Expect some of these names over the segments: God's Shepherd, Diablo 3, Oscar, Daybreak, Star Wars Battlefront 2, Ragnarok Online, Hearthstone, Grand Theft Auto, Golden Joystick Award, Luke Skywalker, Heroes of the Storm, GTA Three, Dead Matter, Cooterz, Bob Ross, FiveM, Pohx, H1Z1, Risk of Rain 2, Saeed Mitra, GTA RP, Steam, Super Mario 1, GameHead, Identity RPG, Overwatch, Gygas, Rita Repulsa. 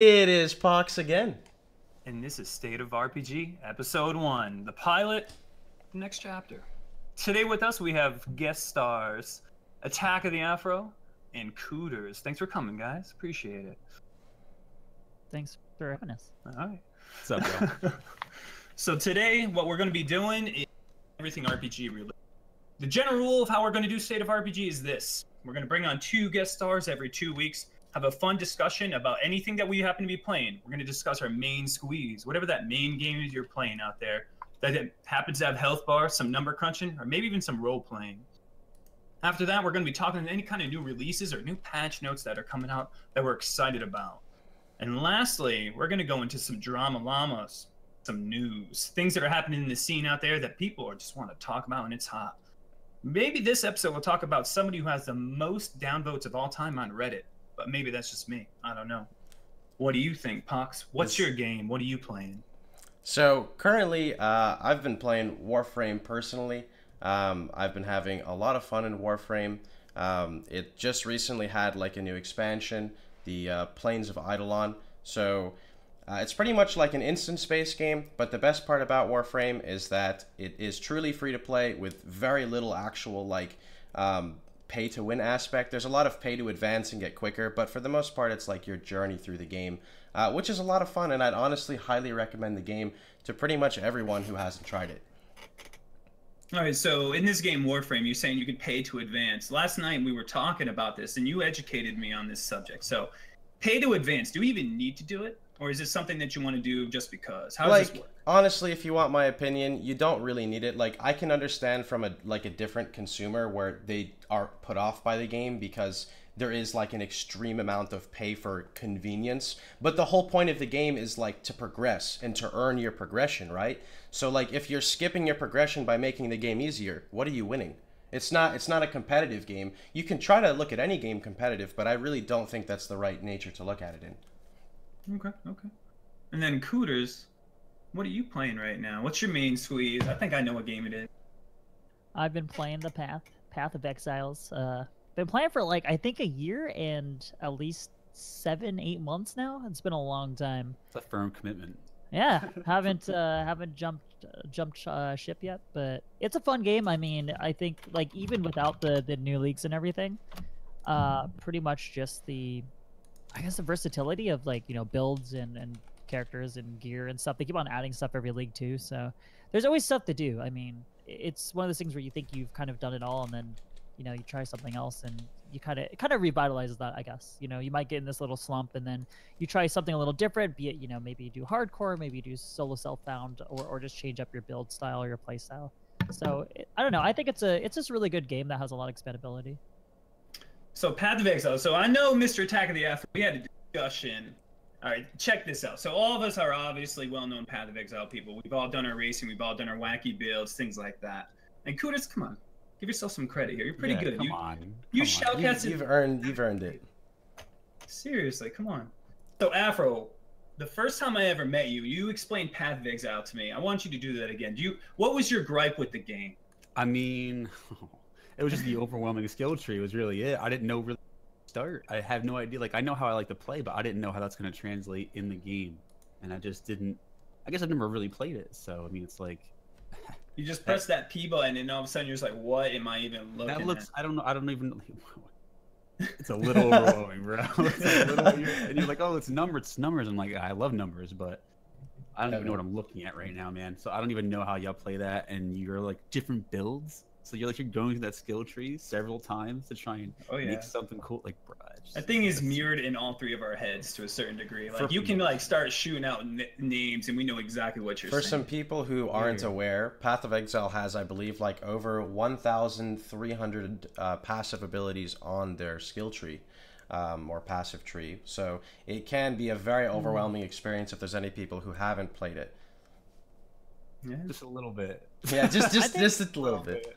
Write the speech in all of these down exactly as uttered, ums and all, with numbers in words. It is Pohx again. And this is State of R P G, Episode one, the pilot, next chapter. Today with us we have guest stars, Attack of the Afro and Cooterz. Thanks for coming, guys. Appreciate it. Thanks for having us. All right. What's up, bro? So today, what we're going to be doing is everything R P G related. The general rule of how we're going to do State of R P G is this. We're going to bring on two guest stars every two weeks. Have a fun discussion about anything that we happen to be playing. We're going to discuss our main squeeze, whatever that main game is you're playing out there that happens to have health bars, some number crunching, or maybe even some role playing. After that, we're going to be talking about any kind of new releases or new patch notes that are coming out that we're excited about. And lastly, we're going to go into some drama llamas, some news, things that are happening in the scene out there that people just want to talk about, and it's hot. Maybe this episode we'll talk about somebody who has the most downvotes of all time on Reddit. But maybe that's just me. I don't know. What do you think, Pohx? What's your game? What are you playing? So currently, uh, I've been playing Warframe personally. Um, I've been having a lot of fun in Warframe. Um, it just recently had like a new expansion, the uh, Plains of Eidolon. So uh, it's pretty much like an instance-based game. But the best part about Warframe is that it is truly free to play with very little actual like. Um, pay to win aspect. There's a lot of pay to advance and get quicker, but for the most part it's like your journey through the game, uh, which is a lot of fun, and I'd honestly highly recommend the game to pretty much everyone who hasn't tried it. All right, so in this game Warframe, you're saying you could pay to advance. Last night we were talking about this and you educated me on this subject. So pay to advance, do we even need to do it? Or is this something that you want to do just because? How does like, this work? Honestly, if you want my opinion, you don't really need it. Like, I can understand from a like a different consumer where they are put off by the game because there is like an extreme amount of pay for convenience. But the whole point of the game is like to progress and to earn your progression, right? So like if you're skipping your progression by making the game easier, what are you winning? It's not it's not a competitive game. You can try to look at any game competitive, but I really don't think that's the right nature to look at it in. Okay, okay. And then Cooterz, what are you playing right now? What's your main squeeze? I think I know what game it is. I've been playing the Path, Path of Exiles. Uh, been playing for like, I think a year and at least seven, eight months now. It's been a long time. It's a firm commitment. Yeah, haven't uh, haven't jumped uh, jumped uh, ship yet, but it's a fun game. I mean, I think like even without the, the new leaks and everything, uh, pretty much just the... I guess the versatility of like, you know, builds and, and characters and gear and stuff. They keep on adding stuff every league too. So there's always stuff to do. I mean, it's one of those things where you think you've kind of done it all and then, you know, you try something else and you kind of, it kind of revitalizes that, I guess. You know, you might get in this little slump and then you try something a little different, be it, you know, maybe you do hardcore, maybe you do solo self-found or, or just change up your build style or your play style. So it, I don't know. I think it's a, it's just a really good game that has a lot of expandability. So Path of Exile. So I know Mister Attack of the Afro, we had a discussion. All right, check this out. So all of us are obviously well-known Path of Exile people. We've all done our racing. We've all done our wacky builds, things like that. And Cooterz, come on. Give yourself some credit here. You're pretty yeah, good. Come you, on. You shoutcasted. You've, you've, earned, you've earned it. Seriously, come on. So Afro, the first time I ever met you, you explained Path of Exile to me. I want you to do that again. Do you? What was your gripe with the game? I mean... It was just the overwhelming skill tree was really it. I didn't know really start. I have no idea. Like, I know how I like to play, but I didn't know how that's going to translate in the game. And I just didn't, I guess I've never really played it. So, I mean, it's like. You just press that P button and all of a sudden you're just like, what am I even looking at? That looks, at? I don't know. I don't even. It's a little overwhelming, bro. It's a little, you're, and you're like, oh, it's numbers. It's numbers. I'm like, I love numbers, but. I don't even know what I'm looking at right now, man. So I don't even know how y'all play that. And you're like different builds. So you're like you're going through that skill tree several times to try and oh, yeah. make something cool. Like, bruh, that thing is mirrored in all three of our heads to a certain degree. Like, for you can like start shooting out n names, and we know exactly what you're. For saying. For some people who aren't yeah. aware, Path of Exile has, I believe, like over one thousand three hundred uh, passive abilities on their skill tree, um, or passive tree. So it can be a very overwhelming mm. experience if there's any people who haven't played it. Yeah, just a little bit. Yeah, just just think, just a little bit.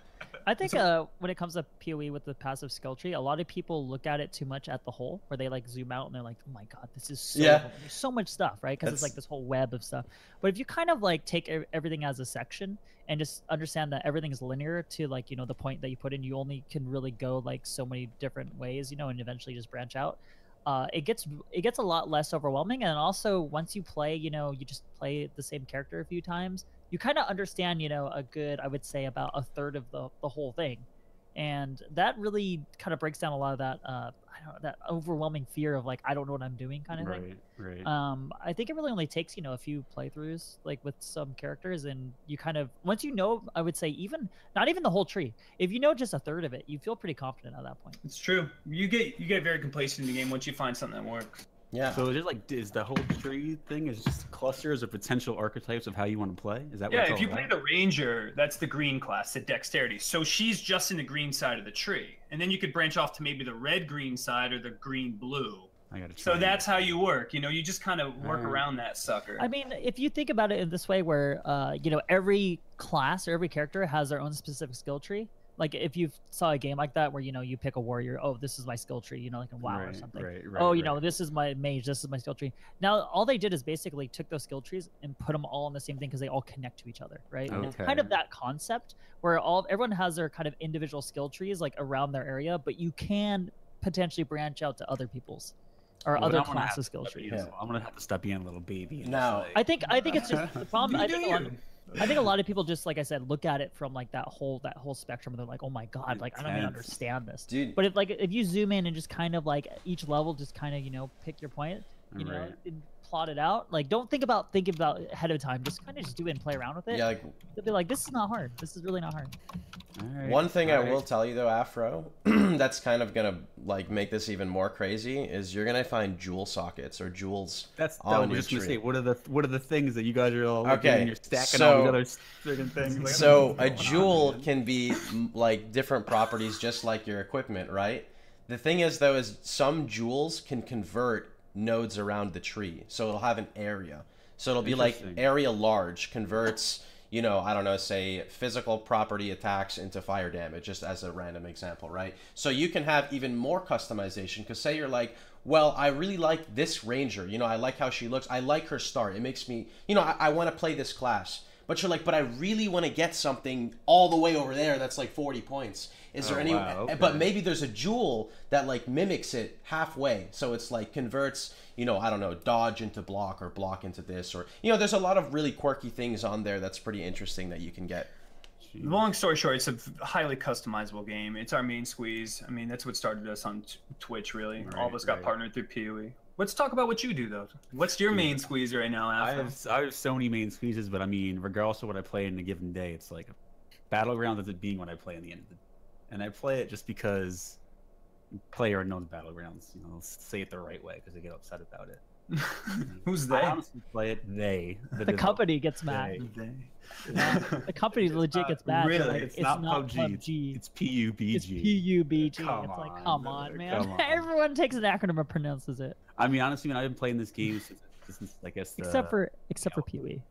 I think uh, when it comes to P O E with the passive skill tree, a lot of people look at it too much at the whole, where they like zoom out and they're like, oh my god, this is so, yeah. there's so much stuff, right? Because it's like this whole web of stuff. But if you kind of like take everything as a section and just understand that everything is linear to like, you know, the point that you put in, you only can really go like so many different ways, you know, and eventually just branch out. uh, it gets it gets a lot less overwhelming. And also, once you play, you know, you just play the same character a few times, you kind of understand, you know, a good, I would say, about a third of the, the whole thing. And that really kind of breaks down a lot of that, uh, I don't know, that overwhelming fear of, like, I don't know what I'm doing kind of right, thing. Right, right. Um, I think it really only takes, you know, a few playthroughs, like, with some characters, and you kind of, once you know, I would say even, not even the whole tree, if you know just a third of it, you feel pretty confident at that point. It's true. You get you get very complacent in the game once you find something that works. Yeah. So it is like, is the whole tree thing is just clusters of potential archetypes of how you want to play? Is that what yeah, it's all if you about? Play the ranger, that's the green class, the dexterity. So she's just in the green side of the tree. And then you could branch off to maybe the red-green side or the green-blue. I gotta try. So that's how you work. You know, you just kind of work uh, around that sucker. I mean, if you think about it in this way where, uh, you know, every class or every character has their own specific skill tree. Like, if you saw a game like that where, you know, you pick a warrior, oh, this is my skill tree, you know, like in WoW right, or something. Right, right, oh, you right. know, this is my mage, this is my skill tree. Now, all they did is basically took those skill trees and put them all on the same thing because they all connect to each other, right? Okay. And it's kind of that concept where all everyone has their kind of individual skill trees, like, around their area, but you can potentially branch out to other people's. Or well, other class of skill trees. Yeah. I'm going to have to step you in a little baby. No. I think, I think it's just the problem. I think a lot of, I think a lot of people just, like I said, look at it from like that whole that whole spectrum. They're like, oh my god, like I don't even understand this. Dude. But if like if you zoom in and just kind of like each level, just kind of you know pick your point, you right. know, and plot it out. Like don't think about thinking about it ahead of time. Just kind of just do it and play around with it. Yeah. Like you'll be like, this is not hard. This is really not hard. All right, One thing all right. I will tell you though, Afro, that's kind of gonna like make this even more crazy is you're gonna find jewel sockets or jewels. That's that on was your just gonna say. What are the what are the things that you guys are all okay? And you're stacking so, all these other certain things. Like, so a jewel on, can be like different properties, just like your equipment, right? The thing is though, is some jewels can convert nodes around the tree, so it'll have an area. So it'll be like area large converts. You know, I don't know, say physical property attacks into fire damage, just as a random example, right? So you can have even more customization because say you're like, well, I really like this ranger. You know, I like how she looks. I like her star. It makes me, you know, I, I want to play this class. But you're like, but I really want to get something all the way over there that's like forty points. Is oh, there any, wow, okay. But maybe there's a jewel that like mimics it halfway. So it's like converts, you know, I don't know, dodge into block or block into this or, you know, there's a lot of really quirky things on there that's pretty interesting that you can get. Jeez. Long story short, it's a highly customizable game. It's our main squeeze. I mean, that's what started us on Twitch, really. Right, all of us right. got partnered through P U E. Let's talk about what you do, though. What's your main squeeze right now, Alpha? I have, I have so many main squeezes, but I mean, regardless of what I play in a given day, it's like Battlegrounds ends up being what I play in the end of the day. And I play it just because PlayerUnknown's Battlegrounds. You know, let's say it the right way because they get upset about it. Who's they? I honestly play it they. The, the company gets mad. They. Yeah. The company it's legit not, gets mad. Really? Like, it's, it's not, not P U B G. P U B G. It's P U B G. It's P U B G. Come it's like, come on, man. Come on. Everyone takes an acronym and pronounces it. I mean, honestly, man, I've been playing this game since, since I guess. The, except for, except you know, for Pee-wee.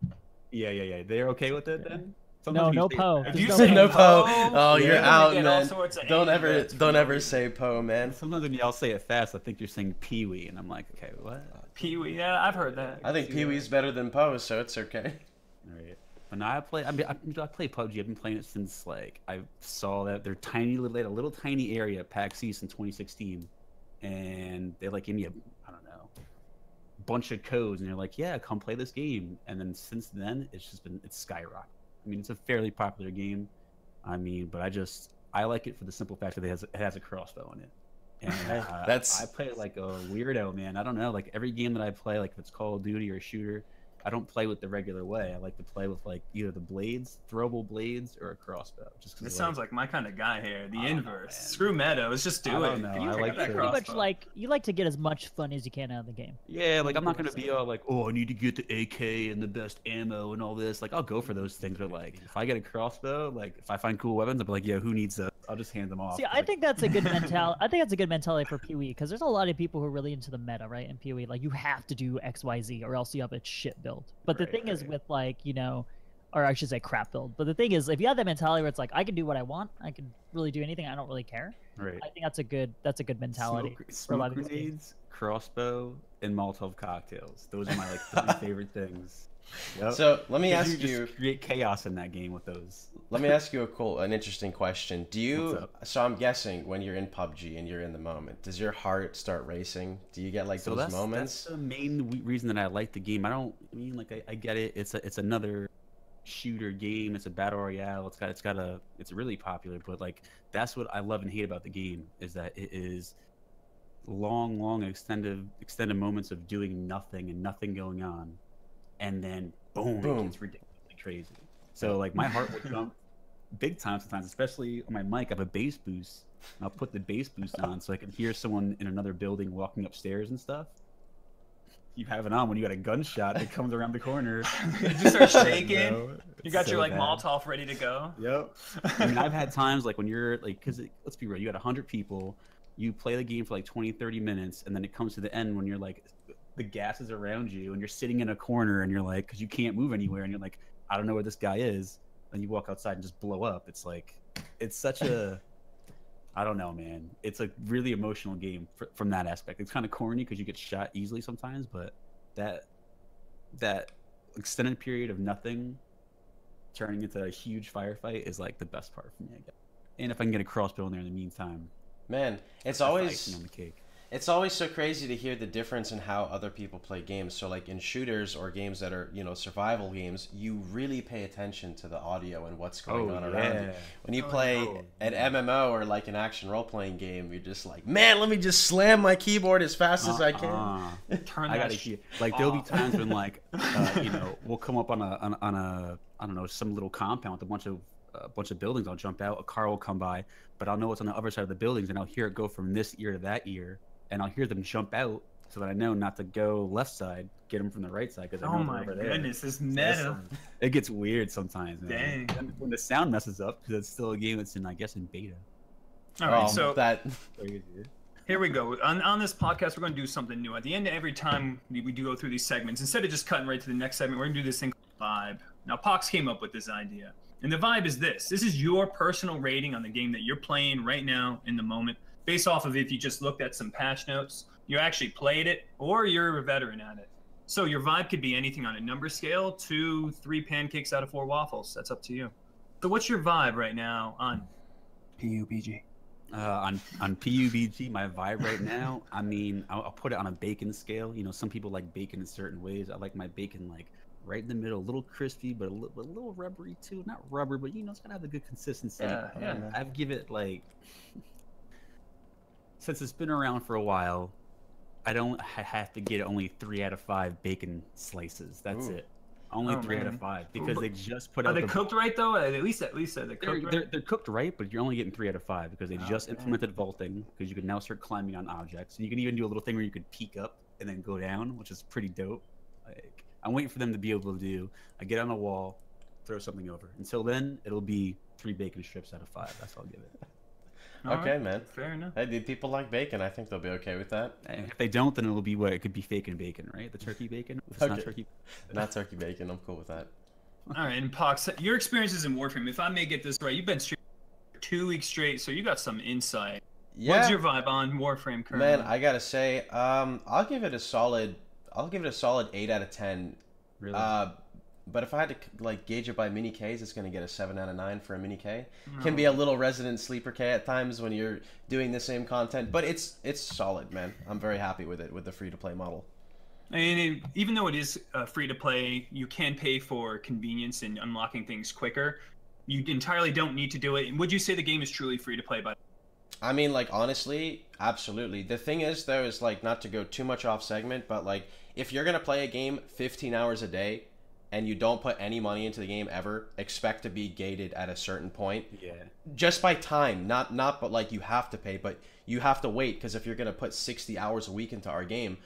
Yeah, yeah, yeah. They're okay with it then. Sometimes no, no po. If you say no po, oh, you're out, man. Don't ever, don't ever say po, man. Sometimes when y'all say it fast, I think you're saying Pee-wee, and I'm like, okay, what? Pee-wee, yeah, I've heard that. I think Pee-wee's better than po, so it's okay. All right. And I play, I mean, I play P U B G. I've been playing it since like I saw that they're tiny, they had a little tiny area at PAX East in twenty sixteen, and they like gave me a, I don't know, bunch of codes, and they're like, yeah, come play this game. And then since then, it's just been it's skyrocketing. I mean, it's a fairly popular game. I mean, but I just I like it for the simple fact that it has it has a crossbow in it. And uh, that's I play it like a weirdo, man. I don't know, like every game that I play, like if it's Call of Duty or a shooter, I don't play with the regular way. I like to play with like either the blades, throwable blades, or a crossbow. Just this like, sounds like my kind of guy here. The oh, inverse. Man. Screw meta. Let's just do I it. Know. You I like pretty much like you like to get as much fun as you can out of the game. Yeah, like I'm not gonna be all like, oh, I need to get the A K and the best ammo and all this. Like I'll go for those things, but like if I get a crossbow, like if I find cool weapons, I'll be like, yeah, who needs those? I'll just hand them off. See, like, I think that's a good mentality. I think that's a good mentality for P U E because there's a lot of people who are really into the meta, right? In P U E, like you have to do X, Y, Z, or else you have a shit build. But the right, thing right. is with like you know, or I should say crap build. But the thing is, if you have that mentality where it's like I can do what I want, I can really do anything. I don't really care. Right. I think that's a good that's a good mentality. Smoke, smoke for a lot of grenades, games. Crossbow, and Molotov cocktails. Those are my like three favorite things. Yep. So let me ask you, you just create chaos in that game with those. Let me ask you a cool, an interesting question. Do you? So I'm guessing when you're in P U B G and you're in the moment, does your heart start racing? Do you get like so those that's, moments? That's the main reason that I like the game. I don't I mean like I, I get it. It's a, it's another shooter game. It's a battle royale. It's got it's got a it's really popular. But like that's what I love and hate about the game is that it is long, long extended extended moments of doing nothing and nothing going on. And then boom, boom. It's ridiculously crazy. So like my heart would jump big time sometimes, especially on my mic. I have a bass boost. And I'll put the bass boost on so I can hear someone in another building walking upstairs and stuff. You have it on when you got a gunshot that comes around the corner. You just start shaking. No, you got so your like bad. Molotov ready to go. Yep. I mean, I've had times like when you're like, because let's be real, you got a hundred people, you play the game for like twenty, thirty minutes, and then it comes to the end when you're like, the gas is around you and you're sitting in a corner and you're like, because you can't move anywhere and you're like, I don't know where this guy is. And you walk outside and just blow up. It's like, it's such a, I don't know, man. It's a really emotional game fr from that aspect. It's kind of corny because you get shot easily sometimes, but that, that extended period of nothing turning into a huge firefight is like the best part for me, I guess. And if I can get a crossbow in there in the meantime. Man, it's always icing on the cake. It's always so crazy to hear the difference in how other people play games. So like in shooters or games that are, you know, survival games, you really pay attention to the audio and what's going oh, on yeah. around you. When you oh, play no. an M M O or like an action role-playing game, you're just like, man, let me just slam my keyboard as fast uh, as I can. Uh, Turn that I gotta hear. Like there'll be times when like, uh, you know, we'll come up on a, on, on a, I don't know, some little compound with a bunch of, a bunch of buildings. I'll jump out, a car will come by, but I'll know what's on the other side of the buildings and I'll hear it go from this ear to that ear. And I'll hear them jump out so that I know not to go left side, get them from the right side. Because I know they're over there. Oh my goodness, this meta. It gets weird sometimes. Man. Dang. When the sound messes up, because it's still a game that's in, I guess, in beta. All right, um, so that... here we go. On, on this podcast, we're going to do something new. At the end of every time we, we do go through these segments, instead of just cutting right to the next segment, we're going to do this thing called Vibe. Now, Pohx came up with this idea. And the vibe is this. This is your personal rating on the game that you're playing right now in the moment. Based off of if you just looked at some patch notes, you actually played it, or you're a veteran at it. So your vibe could be anything on a number scale to three pancakes out of four waffles. That's up to you. So what's your vibe right now on P U B G? Uh, on on P U B G, my vibe right now, I mean, I'll, I'll put it on a bacon scale. You know, some people like bacon in certain ways. I like my bacon like right in the middle, a little crispy, but a little, a little rubbery too. Not rubber, but you know, it's gotta have a good consistency. Yeah, yeah. Um, I'd give it like. Since it's been around for a while, I don't have to get only three out of five bacon slices. That's Ooh. it. Only oh, three man. out of five because Ooh. they just put out. Are they the... cooked right though? At least, at least are they cooked they're, right? They're, they're cooked right, but you're only getting three out of five because they oh, just man. implemented vaulting. Because you can now start climbing on objects, and you can even do a little thing where you could peek up and then go down, which is pretty dope. Like I'm waiting for them to be able to do. I get on a wall, throw something over. Until then, it'll be three bacon strips out of five. That's all I'll give it. All okay, right. man. Fair enough. Hey, dude, people like bacon. I think they'll be okay with that. And if they don't, then it'll be what? It could be fake and bacon, right? The turkey bacon? It's okay. Not turkey bacon. Not turkey bacon. I'm cool with that. All right, and Pohx, your experiences in Warframe, if I may get this right, you've been streaming two weeks straight, so you got some insight. Yeah. What's your vibe on Warframe currently? Man, I gotta say, um, I'll give it a solid, I'll give it a solid eight out of ten. Really? Uh, But if I had to like gauge it by mini Ks, it's going to get a seven out of nine for a mini K. No. Can be a little resident sleeper K at times when you're doing the same content, but it's it's solid, man. I'm very happy with it with the free to play model. And it, even though it is uh, free to play, you can pay for convenience and unlocking things quicker. You entirely don't need to do it. And would you say the game is truly free to play by? I mean, like honestly, absolutely. The thing is, though, is like not to go too much off segment, but like if you're gonna play a game fifteen hours a day. And you don't put any money into the game ever, expect to be gated at a certain point. Yeah. Just by time, not not but like you have to pay, but you have to wait because if you're gonna put sixty hours a week into our game,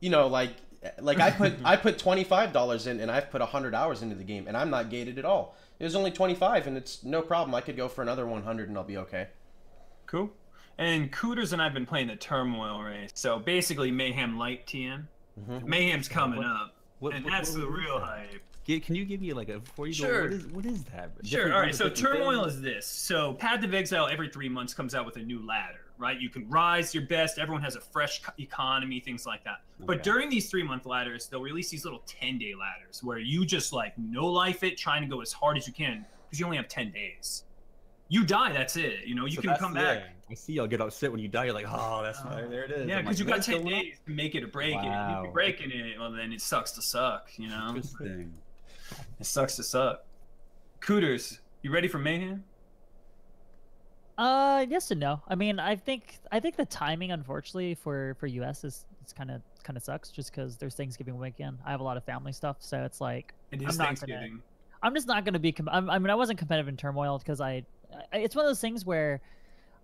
you know, like like I put I put twenty-five dollars in and I've put a hundred hours into the game and I'm not gated at all. It was only twenty-five and it's no problem. I could go for another one hundred and I'll be okay. Cool. And Cooterz and I've been playing the Turmoil race. So basically Mayhem Light T M. Mm-hmm. Mayhem's coming up. What, and what, that's what the real that? hype. Can you give me like a before you sure. go? What is, what is that? Sure. Different all right. So Turmoil things? is this. So Path of Exile every three months comes out with a new ladder, right? You can rise your best. Everyone has a fresh economy, things like that. Okay. But during these three-month ladders, they'll release these little ten-day ladders where you just like no life it, trying to go as hard as you can because you only have ten days. You die, that's it. You know, you so can come back. Yeah. I see y'all get upset when you die. You're like, oh, that's uh, there it is. Yeah, because like, you got ten days to make it or break wow. it. If you're breaking it, well, then it sucks to suck, you know? Interesting. It sucks to suck. Cooterz, you ready for mayhem? Uh, yes and no. I mean, I think I think the timing, unfortunately, for for U S is it's kind of kind of sucks just because there's Thanksgiving weekend. I have a lot of family stuff, so it's like it is I'm Thanksgiving. Not gonna, I'm just not gonna be. I'm, I mean, I wasn't competitive in turmoil because I, I. It's one of those things where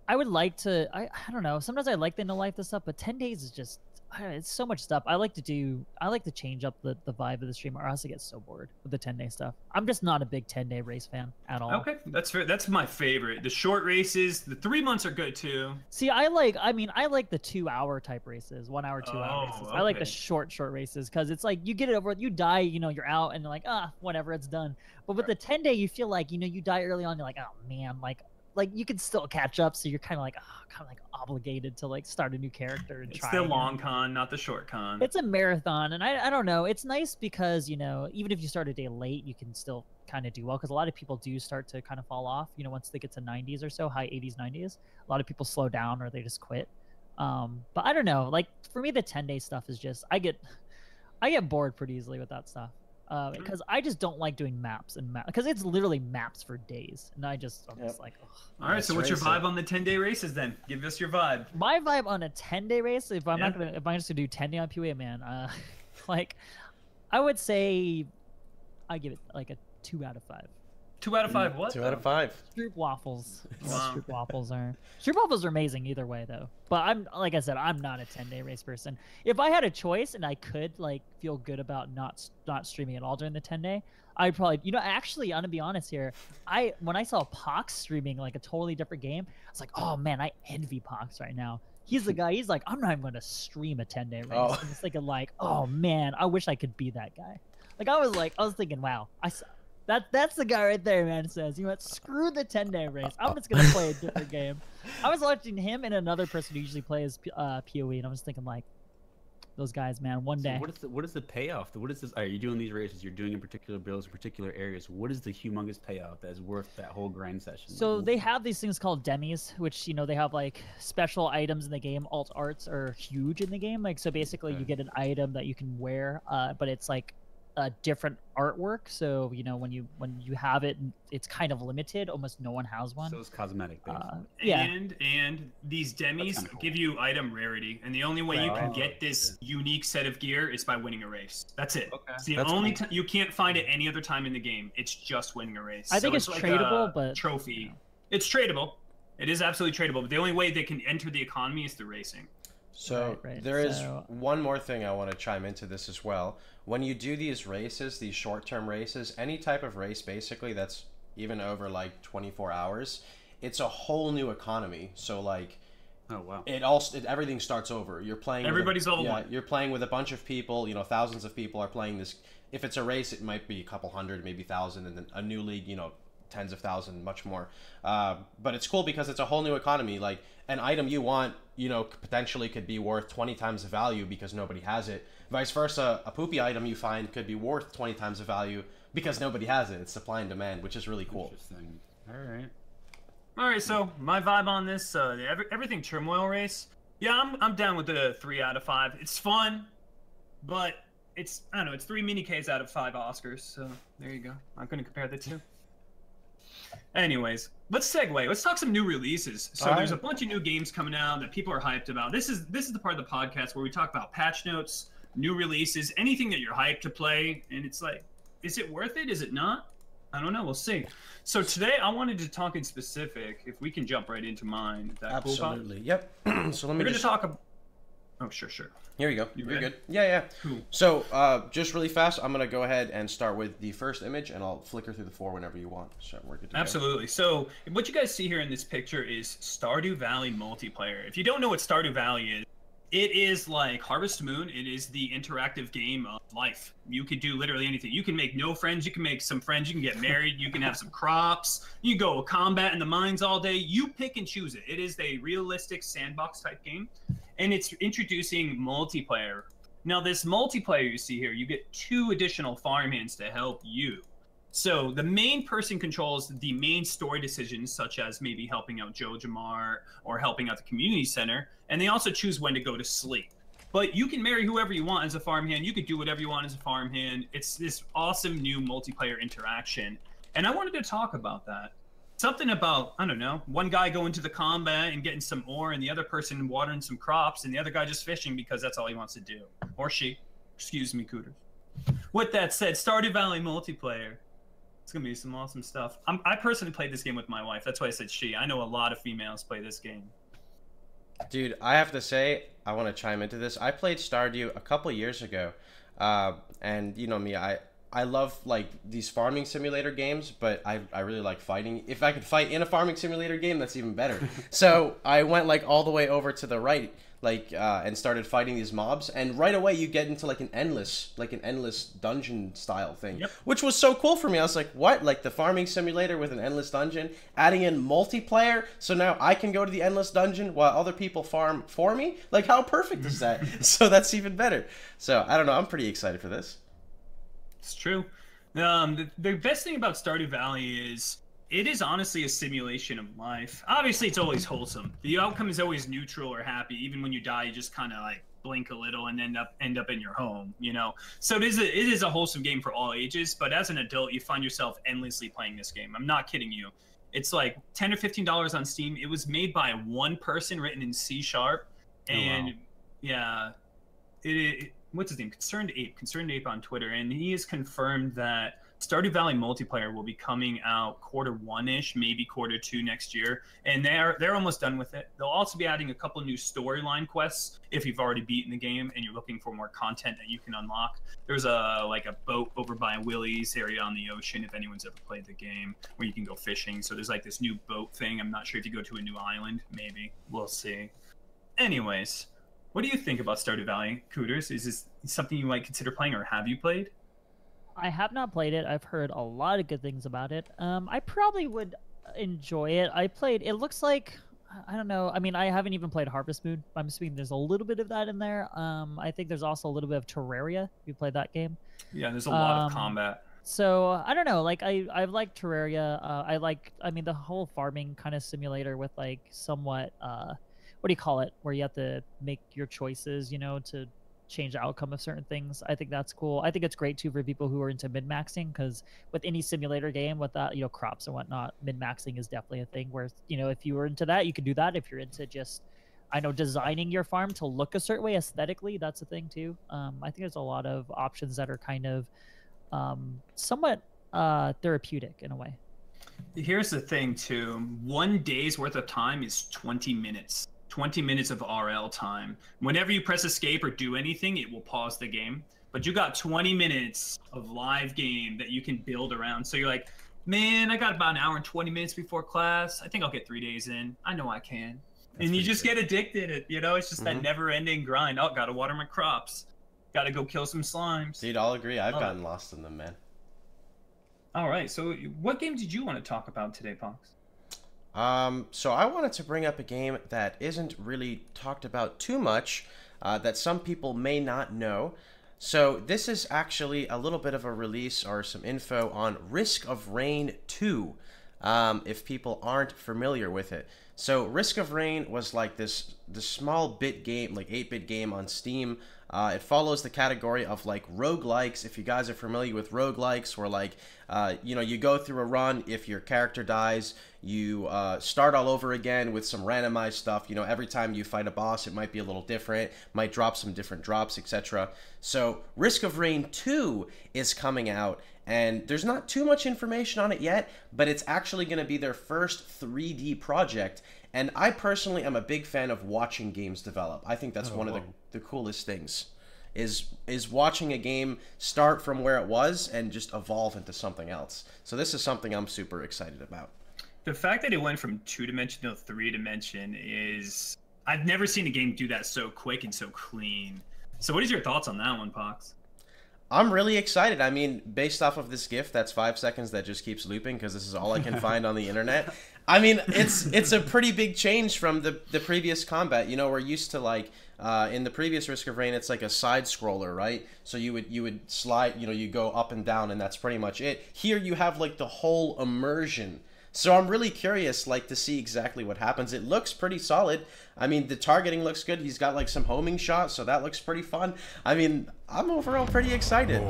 I would like to. I I don't know. Sometimes I like the no life this stuff, but ten days is just I don't know, it's so much stuff. I like to do. I like to change up the the vibe of the stream, or else I get so bored with the ten day stuff. I'm just not a big ten day race fan at all. Okay, that's fair. That's my favorite. The short races, the three months are good too. See, I like. I mean, I like the two hour type races, one hour, two oh, hour races. Okay. I like the short short races because it's like you get it over. You die, you know, you're out, and you're like ah, whatever, it's done. But with right. the ten day, you feel like you know you die early on. You're like oh man, like. Like you can still catch up, so you're kind of like, oh, kind of like obligated to like start a new character and it's try. It's the long and, con, not the short con. It's a marathon, and I, I don't know. It's nice because you know, even if you start a day late, you can still kind of do well because a lot of people do start to kind of fall off. You know, once they get to nineties or so, high eighties, nineties, a lot of people slow down or they just quit. Um, but I don't know. Like for me, the ten day stuff is just I get, I get bored pretty easily with that stuff. Because uh, I just don't like doing maps and maps because it's literally maps for days, and I just I'm yep. just like. Ugh. All right, so what's your vibe it. on the ten day races then? Give us your vibe. My vibe on a ten day race, if I'm yeah. not gonna, if I'm just gonna do ten day on P U A, man, uh, like, I would say, I give it like a two out of five. Two out of five, what? Two out of five. Stroop waffles. Wow. Stroop waffles are. Stroop waffles are amazing either way, though. But I'm like I said, I'm not a ten day race person. If I had a choice and I could like feel good about not not streaming at all during the ten day, I'd probably you know actually I'm gonna be honest here. I when I saw Pohx streaming like a totally different game, I was like, oh man, I envy Pohx right now. He's the guy. He's like, I'm not even gonna stream a ten day race. Oh. I'm just thinking like, oh man, I wish I could be that guy. Like I was like, I was thinking, wow, I. That that's the guy right there, man. Says you went screw the ten day race. I'm just gonna play a different game. I was watching him and another person who usually plays uh, P O E, and I was thinking like, those guys, man. One day. So what is the what is the payoff? What is this? Are you doing these races? You're doing in particular builds, in particular areas. What is the humongous payoff that is worth that whole grind session? So they have these things called demis, which you know they have like special items in the game. Alt arts are huge in the game. Like so, basically, okay. you get an item that you can wear, uh, but it's like. Uh, different artwork, so you know when you when you have it, it's kind of limited. Almost no one has one. So it's cosmetic. Uh, yeah. And and these demis cool. give you item rarity, and the only way right. you can get this unique set of gear is by winning a race. That's it. Okay. It's the That's only cool. t you can't find it any other time in the game. It's just winning a race. I think so it's, it's like tradable, but trophy. You know. It's tradable. It is absolutely tradable. But the only way they can enter the economy is through racing. So right, right. there so... is one more thing I want to chime into this as well. When you do these races, these short-term races, any type of race basically that's even over like twenty-four hours, it's a whole new economy. So like, oh wow, it all it, everything starts over. You're playing. Everybody's with a, old yeah, one. You're playing with a bunch of people. You know, thousands of people are playing this. If it's a race, it might be a couple hundred, maybe thousand, and then a new league. You know. Tens of thousands, much more. Uh, but it's cool because it's a whole new economy. Like an item you want, you know, potentially could be worth twenty times the value because nobody has it. Vice versa, a poopy item you find could be worth twenty times the value because nobody has it. It's supply and demand, which is really cool. Interesting. All right. All right. So my vibe on this, uh, the every, everything turmoil race. Yeah, I'm I'm down with the three out of five. It's fun, but it's I don't know. It's three mini Ks out of five Oscars. So there you go. I'm gonna compare the two. Anyways, let's segue. Let's talk some new releases. So right. there's a bunch of new games coming out that people are hyped about. This is this is the part of the podcast where we talk about patch notes, new releases, anything that you're hyped to play. And it's like, is it worth it? Is it not? I don't know. We'll see. So today I wanted to talk in specific, if we can jump right into mine. Is that Absolutely. Cool, yep. So let me We're just... going to talk about... Oh, sure, sure. Here we go. You You're good? Yeah, yeah. Cool. So uh, just really fast, I'm going to go ahead and start with the first image, and I'll flicker through the four whenever you want. So we're good to Absolutely. Go. So what you guys see here in this picture is Stardew Valley multiplayer. If you don't know what Stardew Valley is, It is like Harvest Moon. It is the interactive game of life. You could do literally anything. You can make no friends. You can make some friends. You can get married. You can have some crops. You go combat in the mines all day. You pick and choose it. It is a realistic sandbox type game. And it's introducing multiplayer. Now, this multiplayer you see here, you get two additional farmhands to help you. So the main person controls the main story decisions, such as maybe helping out Joe Jamar or helping out the community center. And they also choose when to go to sleep. But you can marry whoever you want as a farmhand. You could do whatever you want as a farmhand. It's this awesome new multiplayer interaction. And I wanted to talk about that. Something about, I don't know, one guy going to the combat and getting some ore and the other person watering some crops and the other guy just fishing because that's all he wants to do. Or she. Excuse me, Cooterz. With that said, Stardew Valley multiplayer. It's going to be some awesome stuff. I'm, I personally played this game with my wife. That's why I said she. I know a lot of females play this game. Dude, I have to say, I want to chime into this. I played Stardew a couple years ago. Uh, and you know me, I, I love like these farming simulator games, but I, I really like fighting. If I could fight in a farming simulator game, that's even better. So I went like all the way over to the right. Like uh, and started fighting these mobs, and right away you get into like an endless, like an endless dungeon style thing, yep. Which was so cool for me. I was like, what? Like the farming simulator with an endless dungeon, adding in multiplayer, so now I can go to the endless dungeon while other people farm for me. Like how perfect is that? So that's even better. So I don't know. I'm pretty excited for this. It's true. Um, the, the best thing about Stardew Valley is. It is honestly a simulation of life. Obviously, it's always wholesome. The outcome is always neutral or happy. Even when you die, you just kind of like blink a little and end up end up in your home, you know? So it is, a, it is a wholesome game for all ages, but as an adult, you find yourself endlessly playing this game. I'm not kidding you. It's like ten or fifteen dollars on Steam. It was made by one person, written in C sharp. And oh, wow. yeah, it, it, what's his name? Concerned Ape, Concerned Ape on Twitter. And he has confirmed that Stardew Valley multiplayer will be coming out quarter one-ish, maybe quarter two next year, and they're they're almost done with it. They'll also be adding a couple new storyline quests if you've already beaten the game and you're looking for more content that you can unlock. There's a like a boat over by Willie's area on the ocean, if anyone's ever played the game, where you can go fishing. So there's like this new boat thing. I'm not sure if you go to a new island, maybe. We'll see. Anyways, what do you think about Stardew Valley, Cooterz? Is this something you might consider playing, or have you played? I have not played it. I've heard a lot of good things about it. Um, I probably would enjoy it. I played, it looks like, I don't know. I mean, I haven't even played Harvest Moon. I'm assuming there's a little bit of that in there. Um, I think there's also a little bit of Terraria. If you played that game. Yeah, there's a lot um, of combat. So I don't know. Like I, I like Terraria. Uh, I like, I mean, the whole farming kind of simulator with like somewhat, uh, what do you call it? Where you have to make your choices, you know, to change the outcome of certain things. I think that's cool. I think it's great too for people who are into min-maxing, because with any simulator game with that, you know, crops and whatnot, min-maxing is definitely a thing where, you know, if you were into that, you can do that. If you're into just, I know, designing your farm to look a certain way aesthetically, that's a thing too. Um, I think there's a lot of options that are kind of um, somewhat uh, therapeutic in a way. Here's the thing too. One day's worth of time is twenty minutes. twenty minutes of R L time. Whenever you press escape or do anything, it will pause the game. But you got twenty minutes of live game that you can build around. So you're like, man, I got about an hour and twenty minutes before class. I think I'll get three days in. I know I can. That's and you just good. Get addicted. You know, it's just mm-hmm. that never-ending grind. Oh, gotta water my crops. Gotta go kill some slimes. Dude, I'll agree. I've oh. gotten lost in them, man. All right. So what game did you want to talk about today, Pohx? Um, so I wanted to bring up a game that isn't really talked about too much, uh, that some people may not know. So this is actually a little bit of a release or some info on Risk of Rain two, um, if people aren't familiar with it. So Risk of Rain was like this, this small bit game, like eight bit game on Steam. Uh, it follows the category of like roguelikes. If you guys are familiar with roguelikes, where like, uh, you know, you go through a run, if your character dies, you uh, start all over again with some randomized stuff. You know, every time you fight a boss, it might be a little different, might drop some different drops, et cetera. So Risk of Rain two is coming out, and there's not too much information on it yet, but it's actually going to be their first three D project. And I personally am a big fan of watching games develop. I think that's oh, one wow. of the, the coolest things is is watching a game start from where it was and just evolve into something else. So this is something I'm super excited about. The fact that it went from two dimension to three dimension is I've never seen a game do that so quick and so clean. So what is your thoughts on that one, Pohx? I'm really excited. I mean, based off of this GIF, that's five seconds that just keeps looping because this is all I can find on the internet. I mean, it's it's a pretty big change from the, the previous combat. You know, we're used to, like, uh, in the previous Risk of Rain, it's like a side-scroller, right? So you would, you would slide, you know, you go up and down, and that's pretty much it. Here you have, like, the whole immersion. So I'm really curious, like, to see exactly what happens. It looks pretty solid. I mean, the targeting looks good. He's got, like, some homing shots, so that looks pretty fun. I mean, I'm overall pretty excited.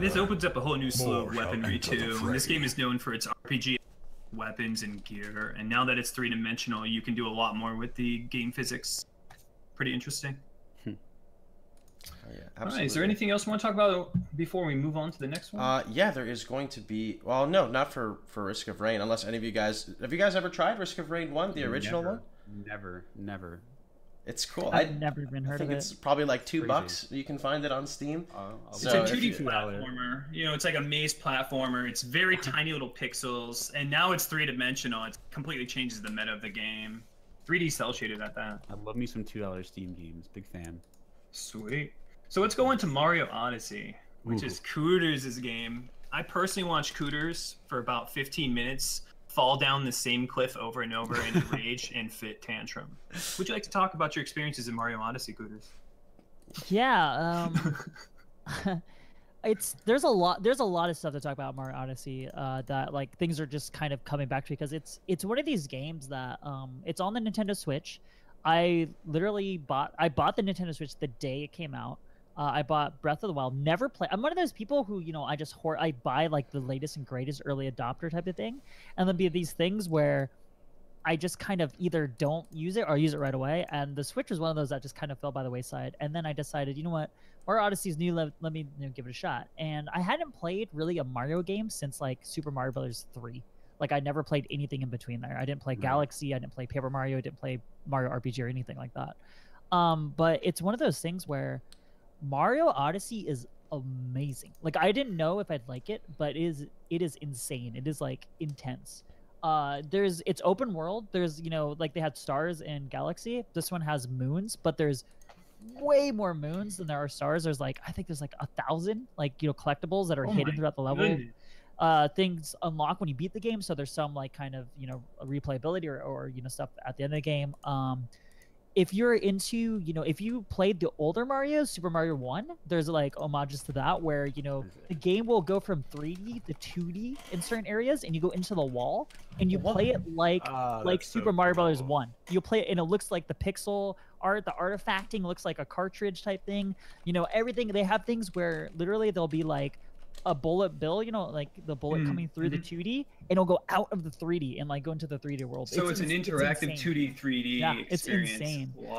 This opens up a whole new slew of weaponry, too. This game is known for its R P G weapons and gear, and now that it's three-dimensional, you can do a lot more with the game physics. Pretty interesting. Oh, yeah, absolutely. All right, is there anything else you want to talk about before we move on to the next one? Uh, yeah, there is going to be. Well, no, not for for Risk of Rain, unless any of you guys have you guys ever tried Risk of Rain one, the original never, one? Never, never. It's cool. I've I'd, never even heard I think of it's it. It's probably like two Crazy. bucks. You can find it on Steam. Uh, so it's a two D platformer. You know, it's like a maze platformer. It's very tiny little pixels, and now it's three dimensional. It completely changes the meta of the game. three D cell shaded at that. I love me some two dollar Steam games. Big fan. Sweet. So let's go into Mario Odyssey, which Ooh. is Cooterz's game. I personally watched Cooterz for about fifteen minutes, fall down the same cliff over and over, and rage and fit tantrum. Would you like to talk about your experiences in Mario Odyssey, Cooterz? Yeah, um, it's there's a lot there's a lot of stuff to talk about in Mario Odyssey uh, that like things are just kind of coming back to because it's it's one of these games that um, it's on the Nintendo Switch. I literally bought I bought the Nintendo Switch the day it came out. Uh, I bought Breath of the Wild. Never play. I'm one of those people who, you know, I just hoard. I buy like the latest and greatest early adopter type of thing, and there'll be these things where I just kind of either don't use it or use it right away. And the Switch was one of those that just kind of fell by the wayside. And then I decided, you know what, Mario Odyssey's new. Let, let me you know, give it a shot. And I hadn't played really a Mario game since like Super Mario Brothers three. Like, I never played anything in between there. I didn't play Galaxy. I didn't play Paper Mario. I didn't play Mario R P G or anything like that. Um, but it's one of those things where Mario Odyssey is amazing. Like, I didn't know if I'd like it, but it is, it is insane. It is, like, intense. Uh, there's it's open world. There's, you know, like, they had stars in Galaxy. This one has moons, but there's way more moons than there are stars. There's, like, I think there's, like, a thousand, like, you know, collectibles that are oh hidden throughout the level. Goodness. Uh, things unlock when you beat the game, so there's some like kind of you know replayability or, or you know stuff at the end of the game. Um, if you're into you know if you played the older Mario, Super Mario one, there's like homages to that where you know the game will go from three D to two D in certain areas, and you go into the wall and you play it like uh, like Super so Mario cool. Brothers one. You play it and it looks like the pixel art, the artifacting looks like a cartridge type thing. You know everything. They have things where literally they'll be like a bullet bill, you know, like the bullet mm, coming through mm-hmm. the two D, and it'll go out of the three D and like go into the three D world. So it's, it's an interactive it's two D, three D yeah, experience. It's insane. Wow.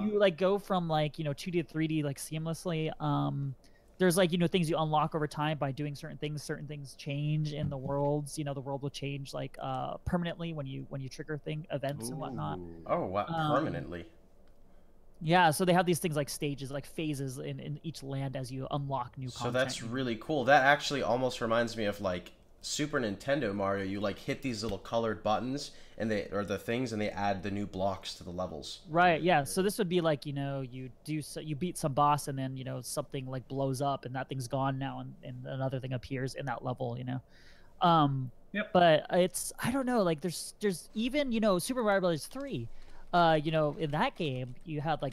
Uh, you like go from like, you know, two D to three D like seamlessly. Um, there's like, you know, things you unlock over time by doing certain things, certain things change in the worlds, you know, the world will change like uh, permanently when you, when you trigger thing events Ooh. and whatnot. Oh, wow. Um, permanently. Yeah, so they have these things like stages, like phases in, in each land as you unlock new content. So that's really cool. That actually almost reminds me of like Super Nintendo Mario. You like hit these little colored buttons and they or the things and they add the new blocks to the levels. Right, yeah. So this would be like, you know, you do so, you beat some boss and then, you know, something like blows up and that thing's gone now and, and another thing appears in that level, you know. Um yep. But it's I don't know, like there's there's even, you know, Super Mario Brothers three. Uh, you know, in that game, you had, like,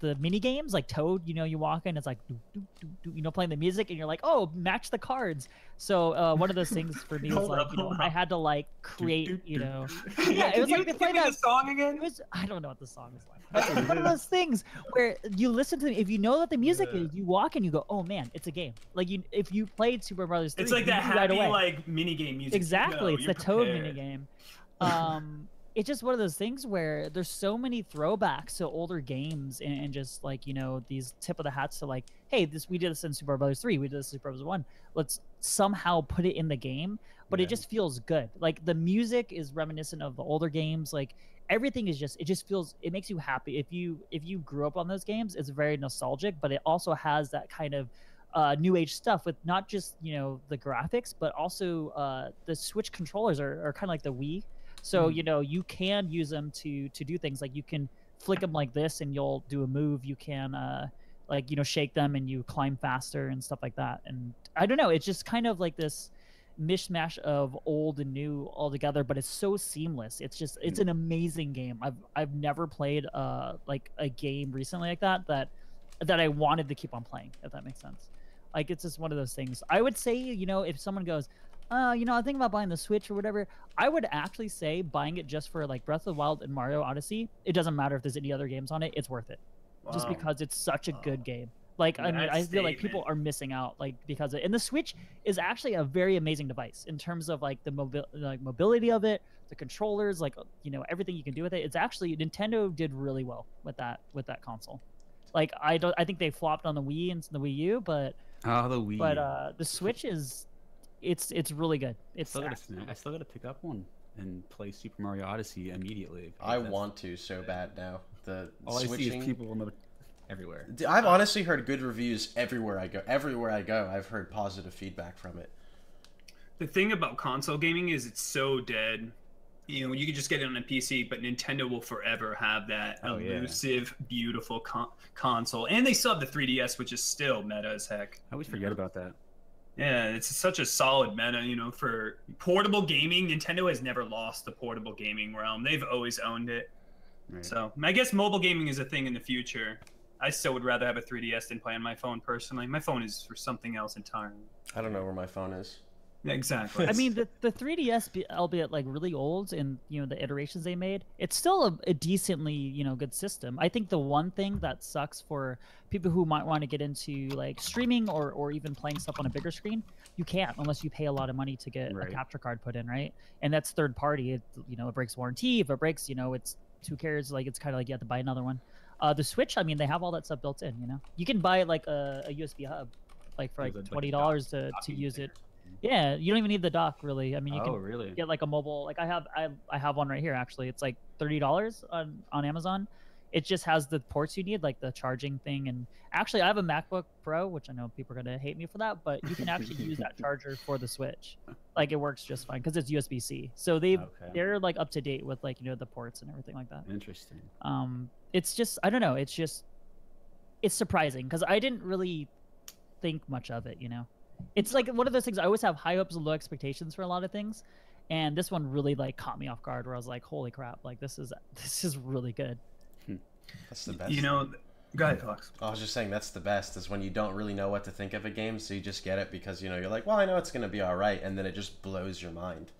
the mini-games, like Toad, you know, you walk in, it's like, doo, doo, doo, doo, you know, playing the music, and you're like, oh, match the cards. So uh, one of those things for me was, like, you know, I had to, like, create, you know. Yeah, it was like, they play that song again? It was, I don't know what the song is like. It's one of those things where you listen to, if you know what the music yeah. is, you walk and you go, oh, man, it's a game. Like, you, if you played Super Brothers three, it's like that happy, right like, mini-game music. Exactly, no, it's the prepared. Toad mini-game. Um... It's just one of those things where there's so many throwbacks to older games and, and just like, you know, these tip of the hats to like, hey, this we did this in Super Mario Brothers three, we did this in Super Mario Brothers one. Let's somehow put it in the game, but yeah. it just feels good. Like the music is reminiscent of the older games. Like everything is just, it just feels, it makes you happy. If you if you grew up on those games, it's very nostalgic, but it also has that kind of Uh, new age stuff with not just, you know, the graphics, but also uh, the Switch controllers are, are kind of like the Wii. So, you know, you can use them to to do things like you can flick them like this and you'll do a move. You can, uh, like, you know, shake them and you climb faster and stuff like that. And I don't know, it's just kind of like this mishmash of old and new all together, but it's so seamless. It's just, it's an amazing game. I've, I've never played, uh, like a game recently like that, that, that I wanted to keep on playing, if that makes sense. Like, it's just one of those things. I would say, you know, if someone goes, uh, you know, I think about buying the Switch or whatever, I would actually say buying it just for like Breath of the Wild and Mario Odyssey. It doesn't matter if there's any other games on it, it's worth it. Wow. Just because it's such a wow. good game. Like, I mean, I feel like people are missing out, like, because of, and the Switch is actually a very amazing device in terms of like the mobi like mobility of it, the controllers, like, you know, everything you can do with it. It's actually, Nintendo did really well with that with that console. Like, I don't, I think they flopped on the Wii and the Wii U, but oh, the Wii. But uh, the Switch is, it's it's really good. It's. I still, gotta, I still gotta pick up one and play Super Mario Odyssey immediately. I want to so bad now. The all switching... I see is people in the... everywhere. I've honestly heard good reviews everywhere I go. Everywhere I go, I've heard positive feedback from it. The thing about console gaming is it's so dead. You know, you could just get it on a P C, but Nintendo will forever have that oh, elusive, yeah. beautiful con console. And they still have the three D S, which is still meta as heck. I always forget yeah. about that. Yeah, it's such a solid meta, you know, for portable gaming. Nintendo has never lost the portable gaming realm. They've always owned it. Right. So I guess mobile gaming is a thing in the future. I still would rather have a three D S than play on my phone personally. My phone is for something else entirely. I don't know where my phone is. Exactly. I mean, the, the three D S, albeit like really old and, you know, the iterations they made, it's still a, a decently, you know, good system. I think the one thing that sucks for people who might want to get into like streaming or, or even playing stuff on a bigger screen, you can't unless you pay a lot of money to get right. a capture card put in, right? And that's third party. It, you know, it breaks warranty. If it breaks, you know, it's who cares? Like, it's kind of like you have to buy another one. Uh, the Switch, I mean, they have all that stuff built in, you know? You can buy like a, a U S B hub, like for like twenty dollars to, to use it. Yeah, you don't even need the dock, really. I mean, you oh, can really? get like a mobile, like I have I, I have one right here, actually. It's like thirty dollars on, on Amazon. It just has the ports you need, like the charging thing. And actually, I have a MacBook Pro, which I know people are going to hate me for that, but you can actually use that charger for the Switch. Like, it works just fine because it's U S B C. So they've, okay. they're like up to date with like, you know, the ports and everything like that. Interesting. Um, It's just, I don't know, it's just, it's surprising because I didn't really think much of it, you know? It's like one of those things. I always have high hopes and low expectations for a lot of things, and this one really like caught me off guard. Where I was like, "Holy crap! Like this is this is really good." That's the best. You know, go ahead, Fox. I was just saying that's the best is when you don't really know what to think of a game, so you just get it because you know you're like, "Well, I know it's gonna be all right," and then it just blows your mind.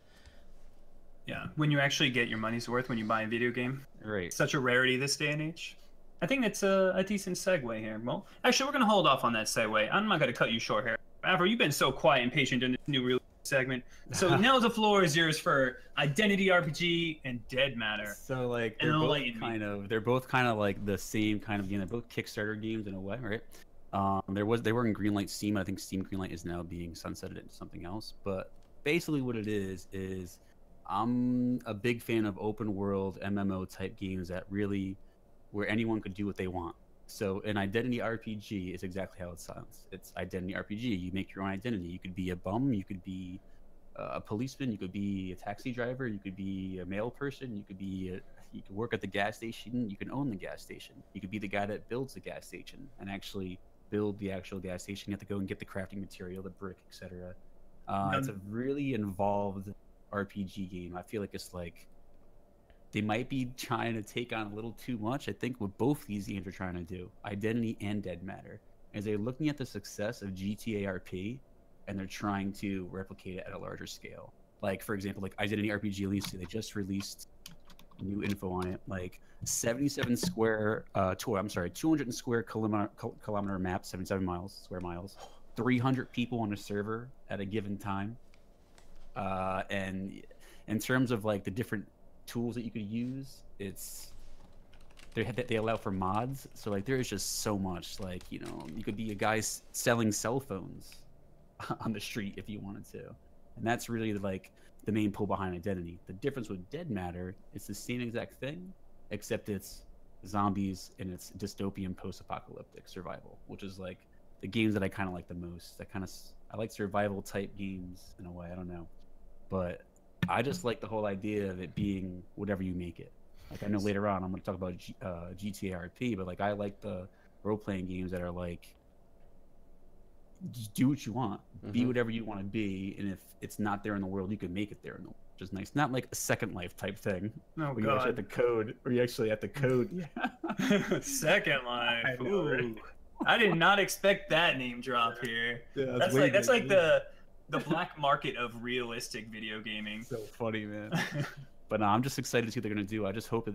Yeah, when you actually get your money's worth when you buy a video game. Right. Such a rarity this day and age. I think that's a, a decent segue here. Well, actually, we're gonna hold off on that segue. I'm not gonna cut you short here. Afro, you've been so quiet and patient in this new release segment. So now the floor is yours for Identity R P G and Dead Matter. So like they're both kind of they're both kind of like the same kind of game. They're both Kickstarter games in a way, right? Um, there was they were in Greenlight Steam. I think Steam Greenlight is now being sunsetted into something else. But basically, what it is is I'm a big fan of open world M M O type games that really where anyone could do what they want. So an identity R P G is exactly how it sounds. It's identity R P G. You make your own identity. You could be a bum. You could be a policeman. You could be a taxi driver. You could be a mail person. You could be a, you could work at the gas station. You can own the gas station. You could be the guy that builds the gas station and actually build the actual gas station. You have to go and get the crafting material, the brick, et cetera. Uh, it's a really involved R P G game. I feel like it's like. They might be trying to take on a little too much, I think, what both these games are trying to do, Identity and Dead Matter, as they're looking at the success of G T A R P, and they're trying to replicate it at a larger scale. Like, for example, like Identity R P G Elise, they just released new info on it, like seventy-seven square, uh, two, I'm sorry, two hundred square kilometer, kilometer map, seventy-seven miles, square miles, three hundred people on a server at a given time. Uh, and in terms of like the different tools that you could use, it's they they allow for mods, so like there is just so much. Like, you know, you could be a guy selling cell phones on the street if you wanted to, and that's really like the main pull behind Identity. The difference with Dead Matter, it's the same exact thing, except it's zombies and it's dystopian post-apocalyptic survival, which is like the games that I kind of like the most. I kind of I like survival type games in a way. I don't know, but I just like the whole idea of it being whatever you make it. Like I know later on I'm going to talk about G uh, G T A R P, but like I like the role-playing games that are like, just do what you want, mm-hmm. be whatever you want to be, and if it's not there in the world, you can make it there in the world, which is nice. Not like a Second Life type thing. No, oh, where God. You actually have to code, or you actually have to code. Yeah. Second Life. I know, right? I did not expect that name drop here. Yeah, that's that's like that's like the the black market of realistic video gaming. So funny, man. But no, I'm just excited to see what they're gonna do. I just hope that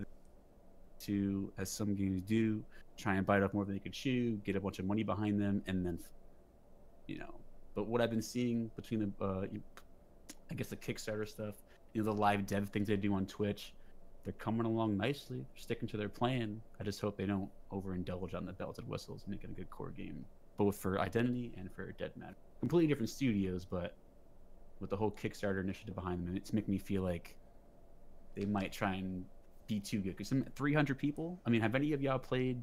to, as some games do, try and bite off more than they could chew, get a bunch of money behind them, and then, you know. But what I've been seeing between the, uh, I guess the Kickstarter stuff, you know, the live dev things they do on Twitch, they're coming along nicely, sticking to their plan. I just hope they don't overindulge on the bells and whistles and make it a good core game, both for Identity and for Dead Matter. Completely different studios, but with the whole Kickstarter initiative behind them, it's making me feel like they might try and be too good. Because three hundred people, I mean, have any of y'all played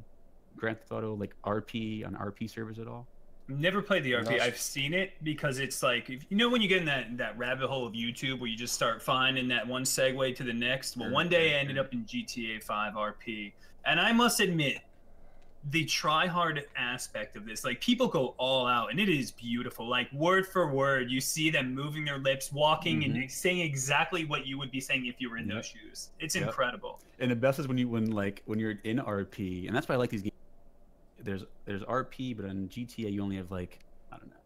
Grand Theft Auto, like R P, on R P servers at all? Never played the R P. No. I've seen it because it's like, if, you know when you get in that, that rabbit hole of YouTube where you just start finding that one segue to the next? Well, one day I ended up in G T A five R P. And I must admit, the try-hard aspect of this, like, people go all out, and it is beautiful. Like, word for word, you see them moving their lips, walking, mm-hmm. and saying exactly what you would be saying if you were in yep. those shoes. It's yep. incredible. And the best is when you, when, like, when you're in R P, and that's why I like these games. There's there's R P, but on G T A you only have like, I don't know,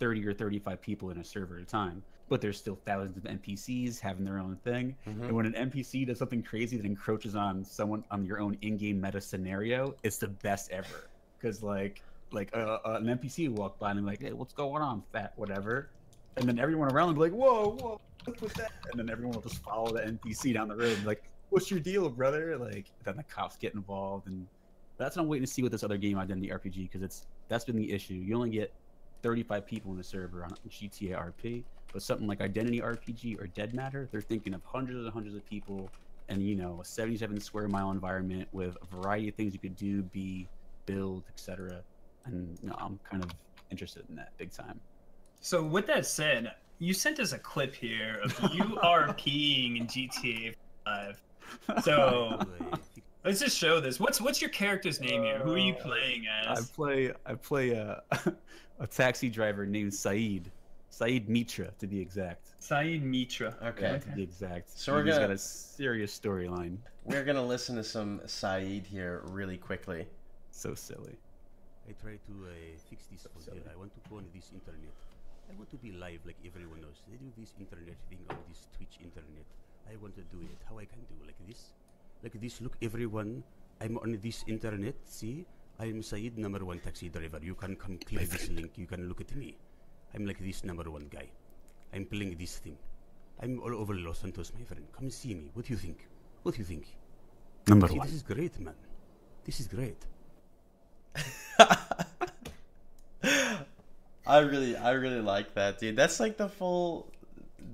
thirty or thirty-five people in a server at a time. But there's still thousands of N P Cs having their own thing. Mm-hmm. And when an N P C does something crazy that encroaches on someone on your own in-game meta scenario, it's the best ever. Because like like uh, uh, an N P C will walk by and be like, hey, what's going on, fat whatever? And then everyone around will be like, whoa, whoa, what's with that? And then everyone will just follow the N P C down the road and be like, what's your deal, brother? Like then the cops get involved. And that's what I'm waiting to see with this other game, Identity R P G, because it's that's been the issue. You only get thirty-five people in a server on G T A R P, but something like Identity R P G or Dead Matter, they're thinking of hundreds and hundreds of people, and you know, a seventy-seven square mile environment with a variety of things you could do, be, build, et cetera. And you know, I'm kind of interested in that big time. So with that said, you sent us a clip here of you RPing in G T A five. So. Let's just show this. What's what's your character's name here? Who are you playing as? I play I play a, a taxi driver named Saeed, Saeed Mitra to be exact. Saeed Mitra. Okay. Yeah, to be exact. So we're gonna, got a serious storyline. We're gonna listen to some Saeed here really quickly. So silly. I try to uh, fix this. So here. I want to go on this internet. I want to be live like everyone else. They do this internet thing on this Twitch internet. I want to do it. How I can do like this? Like this, look everyone, I'm on this internet, see? I'm Saeed, number one taxi driver. You can come click this link, you can look at me. I'm like this number one guy. I'm playing this thing. I'm all over Los Santos, my friend. Come see me, what do you think? What do you think? Number see, one. This is great, man. This is great. I really, I really like that, dude. That's like the full...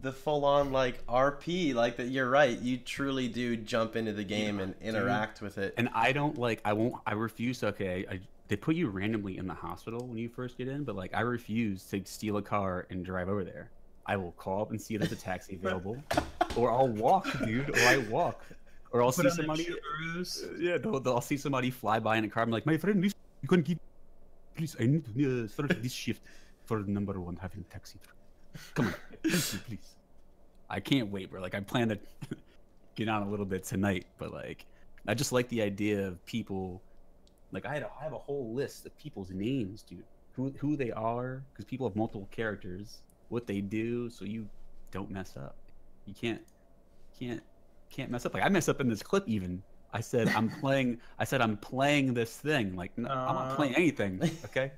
the full-on like R P, like that. You're right, you truly do jump into the game yeah, and interact dude. with it. And I don't like I won't I refuse okay I, they put you randomly in the hospital when you first get in, but like I refuse to steal a car and drive over there. I will call up and see if there's a taxi available. Or I'll walk, dude, or I walk, or I'll see somebody yeah they'll, they'll, I'll see somebody fly by in a car. I'm like, my friend, please, you can keep please I need to uh, start this shift for number one having a taxi. Come on, please, please. I can't wait, bro. Like, I plan to get on a little bit tonight, but like, I just like the idea of people. Like, I had a, I have a whole list of people's names, dude. Who who they are, because people have multiple characters. What they do, so you don't mess up. You can't, can't, can't mess up. Like I messed up in this clip. Even I said I'm playing. I said I'm playing this thing. Like no, uh... I'm not playing anything. Okay.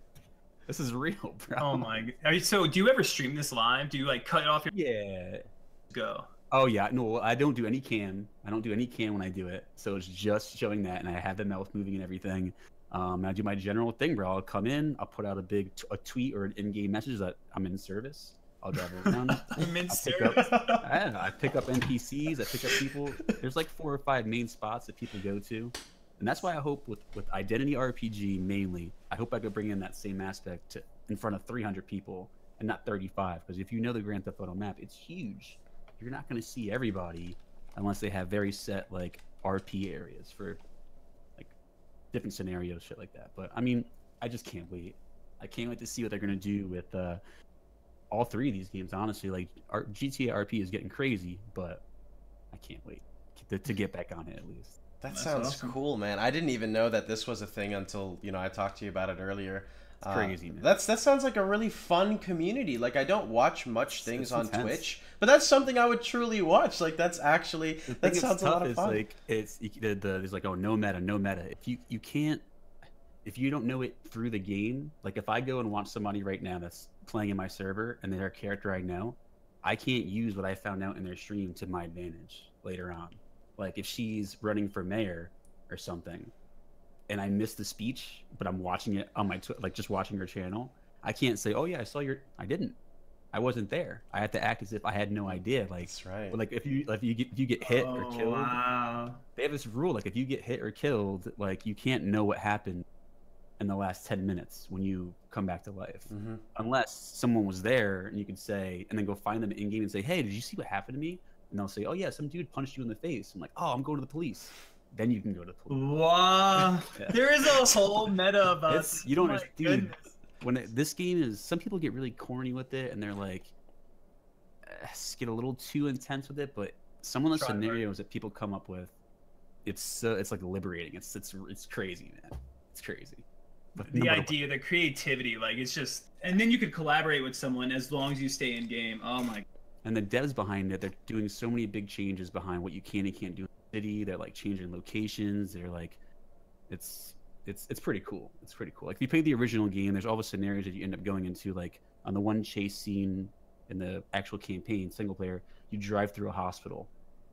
This is real, bro. Oh my God. Are you, so do you ever stream this live? Do you like cut it off your Yeah. Go. Oh yeah. No, I don't do any cam. I don't do any cam when I do it. So it's just showing that, and I have the mouth moving and everything. Um, and I do my general thing, bro. I'll come in, I'll put out a big t a tweet or an in-game message that I'm in service. I'll drive around. I'm in service. Pick up, I, I pick up N P Cs, I pick up people. There's like four or five main spots that people go to. And that's why I hope with, with Identity R P G mainly, I hope I could bring in that same aspect to, in front of three hundred people and not thirty-five. Because if you know the Grand Theft Auto map, it's huge. You're not going to see everybody. unless they have very set like R P areas for like different scenarios, shit like that. But I mean, I just can't wait. I can't wait to see what they're gonna do with uh, all three of these games. Honestly, like our G T A R P is getting crazy, but I can't wait to, to get back on it at least. That That's sounds awesome. Cool, man. I didn't even know that this was a thing until, you know, I talked to you about it earlier. It's crazy, uh, man. That's, that sounds like a really fun community. Like, I don't watch much things it's on intense. Twitch, but that's something I would truly watch. Like, that's actually, the that sounds a lot of fun. Like, it's the, the, it's like, oh, no meta, no meta. If you, you can't, if you don't know it through the game, like if I go and watch somebody right now that's playing in my server and they're a character I know, I can't use what I found out in their stream to my advantage later on. Like if she's running for mayor or something and I missed the speech, but I'm watching it on my, tw like just watching her channel, I can't say, oh yeah, I saw your, I didn't, I wasn't there. I have to act as if I had no idea. Like, that's right. But like if you, like you get, if you get hit oh, or killed, wow. They have this rule. Like if you get hit or killed, like you can't know what happened in the last ten minutes when you come back to life, mm-hmm. unless someone was there and you can say, and then go find them in game and say, hey, did you see what happened to me? And they'll say, oh yeah, some dude punched you in the face. I'm like, oh, I'm going to the police. Then you can go to the police. Wow. Yeah. There is a whole meta about this. You don't understand. When it, this game is, some people get really corny with it and they're like, uh, get a little too intense with it. But some of the Try scenarios that people come up with, it's uh, it's like liberating. It's, it's, it's crazy, man. It's crazy. But the idea, one. the creativity, like it's just, and then you could collaborate with someone as long as you stay in game. Oh my God. And the devs behind it, they're doing so many big changes behind what you can and can't do in the city. They're like changing locations. They're like, it's it's it's pretty cool. It's pretty cool. Like if you play the original game, there's all the scenarios that you end up going into. Like on the one chase scene in the actual campaign, single player, you drive through a hospital.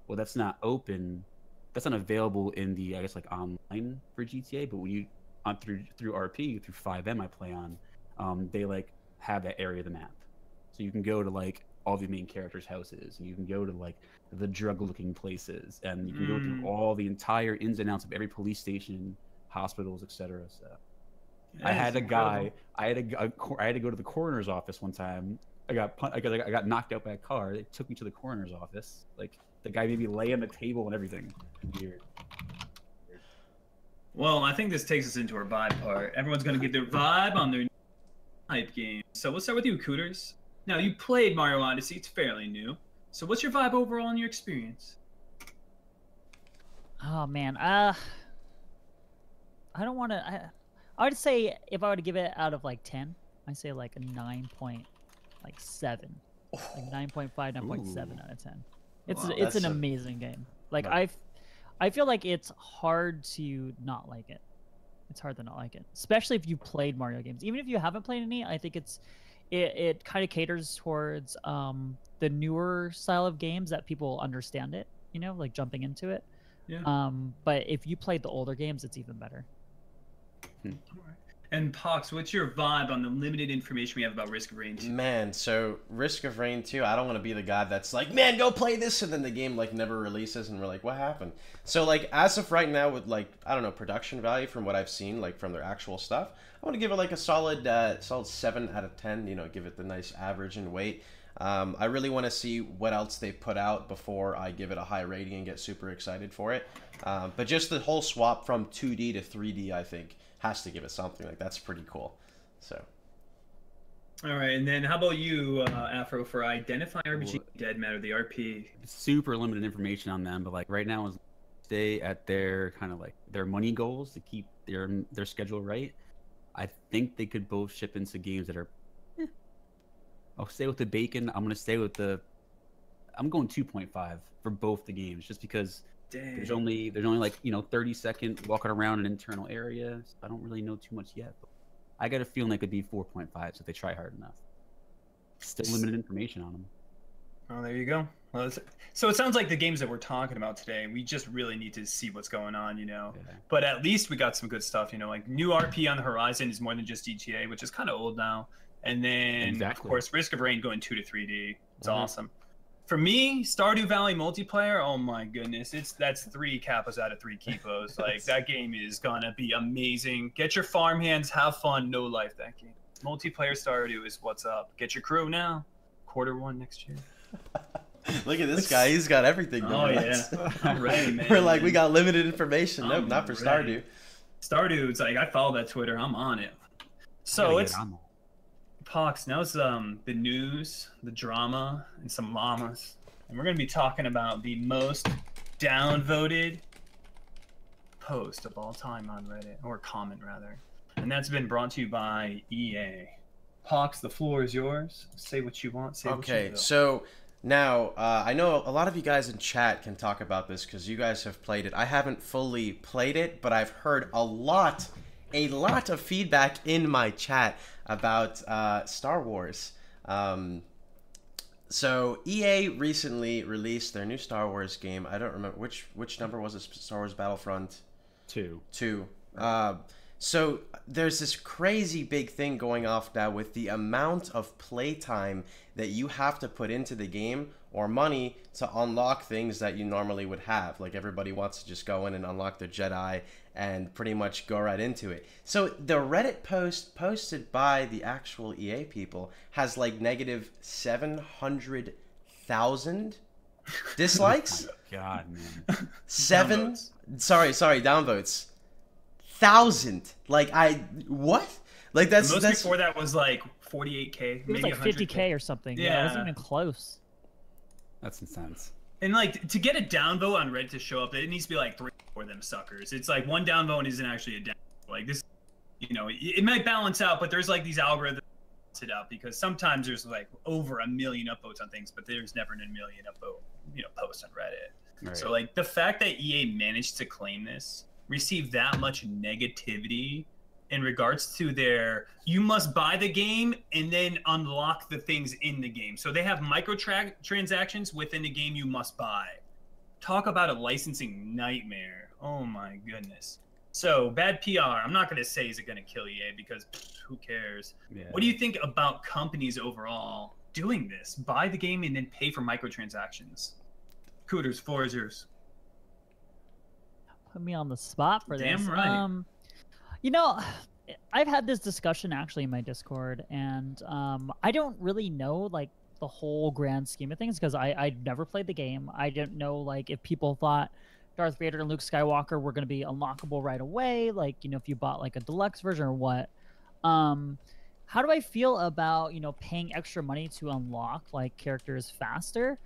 Well, that's not open. That's not available in the, I guess, like online for G T A. But when you on through through R P, through five M, I play on, um, they like have that area of the map, so you can go to like all the main characters' houses, and you can go to like the drug-looking places, and you can mm. go through all the entire ins and outs of every police station, hospitals, et cetera. So, that I had a guy. I had a, a. I had to go to the coroner's office one time. I got I got I got knocked out by a car. They took me to the coroner's office. Like the guy made me lay on the table and everything. Weird. Weird. Well, I think this takes us into our vibe part. Everyone's gonna get their vibe on their hype game. So we'll start with you, Cooterz. Now, you played Mario Odyssey. It's fairly new. So what's your vibe overall in your experience? Oh, man. Uh, I don't want to... I, I would say if I were to give it out of, like, ten, I'd say, like, a nine point seven. Like, oh. like nine point five, nine point seven out of ten. It's wow, it's an a... amazing game. Like, no. I've, I feel like it's hard to not like it. It's hard to not like it. Especially if you played Mario games. Even if you haven't played any, I think it's... It, it kind of caters towards um, the newer style of games that people understand it, you know, like jumping into it. Yeah. Um, but if you played the older games, it's even better. Hmm. All right. And Pohx, what's your vibe on the limited information we have about Risk of Rain two? Man, so Risk of Rain two, I don't want to be the guy that's like, man, go play this, and then the game like never releases, and we're like, what happened? So like, as of right now, with like, I don't know, production value from what I've seen, like from their actual stuff, I want to give it like a solid, uh, solid seven out of ten. You know, give it the nice average and weight. Um, I really want to see what else they put out before I give it a high rating and get super excited for it. Um, but just the whole swap from two D to three D, I think, has to give it something. Like that's pretty cool. So all right, and then how about you, uh, Afro, for Identity R P G, Dead Matter, the R P? Super limited information on them, but like right now is stay at their kind of like their money goals to keep their their schedule right. I think they could both ship into games that are eh. I'll stay with the bacon. I'm gonna stay with the I'm going two point five for both the games just because Dang. There's only there's only like, you know, thirty second walking around an internal area. So I don't really know too much yet. But I got a feeling they could be four point five so if they try hard enough. Still limited information on them. Oh, there you go. Well, so it sounds like the games that we're talking about today, we just really need to see what's going on, you know. Yeah. But at least we got some good stuff, you know. Like new R P on the horizon is more than just G T A, which is kind of old now. And then exactly. of course, Risk of Rain going two to three D. It's mm-hmm. awesome. For me, Stardew Valley multiplayer, oh my goodness, it's that's three kappas out of three kipos. Like that game is gonna be amazing. Get your farm hands, have fun, no life that game. Multiplayer Stardew is what's up. Get your crew now. Quarter one next year. Look at this guy. He's got everything. Oh, yeah. I'm ready, man. We're like, we got limited information. I'm nope, not for ready. Stardew. Stardew's like, I follow that Twitter. I'm on it. So it's on. Pohx. Now it's um, the news, the drama, and some llamas. And we're going to be talking about the most downvoted post of all time on Reddit, or comment, rather. And that's been brought to you by E A. Pohx, the floor is yours. Say what you want. Say okay, what you will. So now uh, I know a lot of you guys in chat can talk about this because you guys have played it. I haven't fully played it, but I've heard a lot, a lot of feedback in my chat about uh, Star Wars. Um, so E A recently released their new Star Wars game. I don't remember which which number was it. Star Wars Battlefront two. Two. Uh, So there's this crazy big thing going off now with the amount of playtime that you have to put into the game or money to unlock things that you normally would have. Like everybody wants to just go in and unlock their Jedi and pretty much go right into it. So the Reddit post posted by the actual E A people has like negative seven hundred thousand dislikes. God, man. Seven. Downvotes. Sorry, sorry, downvotes. thousand like I what like that's the most that's, before that was like forty-eight K, it was maybe like fifty K or something. Yeah, yeah, it wasn't even close. That's insane. And like to get a downvote on Reddit to show up, it needs to be like three for them suckers. It's like one downvote isn't actually a down. Like this, you know, it, it might balance out, but there's like these algorithms it out because sometimes there's like over a million upvotes on things, but there's never a million upvote, you know, posts on Reddit. Right. So like the fact that E A managed to claim this, receive that much negativity in regards to their, you must buy the game and then unlock the things in the game. So they have microtransactions within the game you must buy. Talk about a licensing nightmare. Oh my goodness. So bad P R. I'm not going to say is it going to kill E A because pff, who cares? Yeah. What do you think about companies overall doing this? Buy the game and then pay for microtransactions. Cooterz, floor is yours. Put me on the spot for this. Damn right. Um, you know, I've had this discussion actually in my Discord, and um, I don't really know like the whole grand scheme of things because I I'd never played the game. I didn't know like if people thought Darth Vader and Luke Skywalker were going to be unlockable right away, like, you know, if you bought like a deluxe version or what. Um, how do I feel about, you know, paying extra money to unlock like characters faster?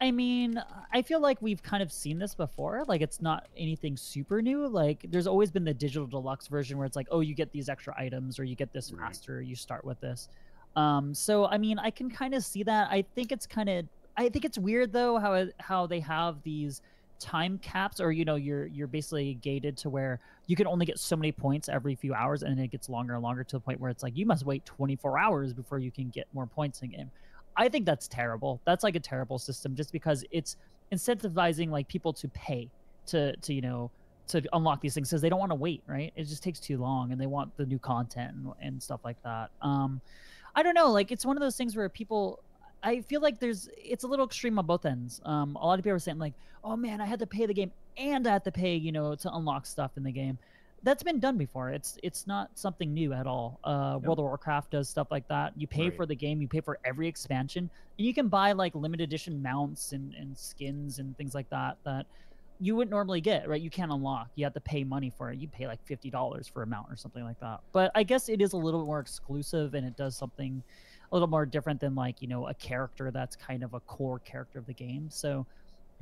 I mean, I feel like we've kind of seen this before. Like, it's not anything super new. Like, there's always been the digital deluxe version where it's like, oh, you get these extra items or you get this faster, you start with this. Um, so, I mean, I can kind of see that. I think it's kind of, I think it's weird, though, how how they have these time caps or, you know, you're, you're basically gated to where you can only get so many points every few hours, and it gets longer and longer to the point where it's like, you must wait twenty-four hours before you can get more points in game. I think that's terrible. That's like a terrible system just because it's incentivizing like people to pay to, to you know, to unlock these things because they don't want to wait, right? It just takes too long and they want the new content and, and stuff like that. Um, I don't know. Like, it's one of those things where people, I feel like there's, it's a little extreme on both ends. Um, a lot of people are saying like, oh man, I had to pay the game and I had to pay, you know, to unlock stuff in the game. That's been done before. It's it's not something new at all. Uh, yep. World of Warcraft does stuff like that. You pay right. for the game, you pay for every expansion, and you can buy like limited edition mounts and, and skins and things like that that you wouldn't normally get, right? You can't unlock. You have to pay money for it. You pay like fifty dollars for a mount or something like that. But I guess it is a little bit more exclusive and it does something a little more different than like, you know, a character that's kind of a core character of the game. So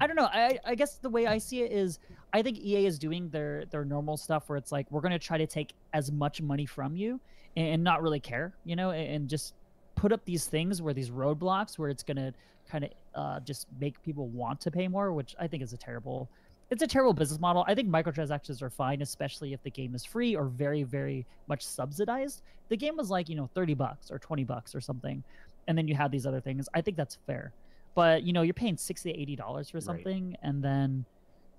I don't know. I, I guess the way I see it is I think E A is doing their, their normal stuff where it's like, we're going to try to take as much money from you and, and not really care, you know, and, and just put up these things where these roadblocks where it's going to kind of uh, just make people want to pay more, which I think is a terrible, it's a terrible business model. I think microtransactions are fine, especially if the game is free or very, very much subsidized. The game was like, you know, thirty bucks or twenty bucks or something. And then you have these other things. I think that's fair. But, you know, you're paying sixty to eighty dollars for something right. and then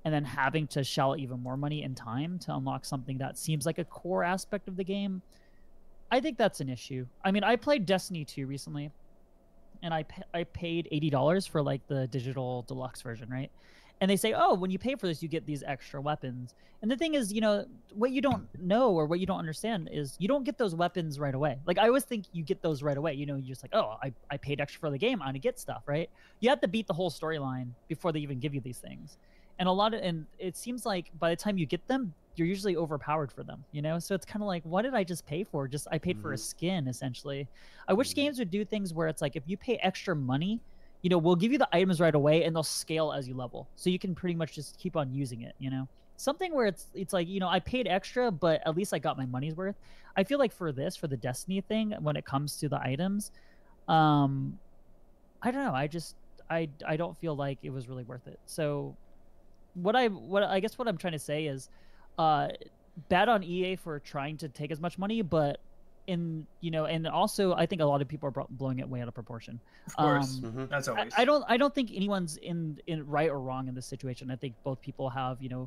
and then having to shell even more money and time to unlock something that seems like a core aspect of the game. I think that's an issue. I mean, I played Destiny two recently, and I, I paid eighty dollars for, like, the digital deluxe version, right? And they say, oh, when you pay for this, you get these extra weapons. And the thing is, you know, what you don't know or what you don't understand is you don't get those weapons right away. Like, I always think you get those right away. You know, you're just like, oh, I, I paid extra for the game, I'm gonna get stuff, right? You have to beat the whole storyline before they even give you these things. And a lot of, and it seems like by the time you get them, you're usually overpowered for them, you know? So it's kind of like, what did I just pay for? Just, I paid mm-hmm. for a skin, essentially. I wish mm-hmm. games would do things where it's like, if you pay extra money, you know, we'll give you the items right away and they'll scale as you level. So you can pretty much just keep on using it, you know? Something where it's it's like, you know, I paid extra, but at least I got my money's worth. I feel like for this, for the Destiny thing, when it comes to the items, um, I don't know. I just, I, I don't feel like it was really worth it. So what I, what I guess what I'm trying to say is, uh, bad on E A for trying to take as much money, but... in you know, and also I think a lot of people are blowing it way out of proportion. Of course, um, mm-hmm. that's always. I, I don't. I don't think anyone's in in right or wrong in this situation. I think both people have. You know,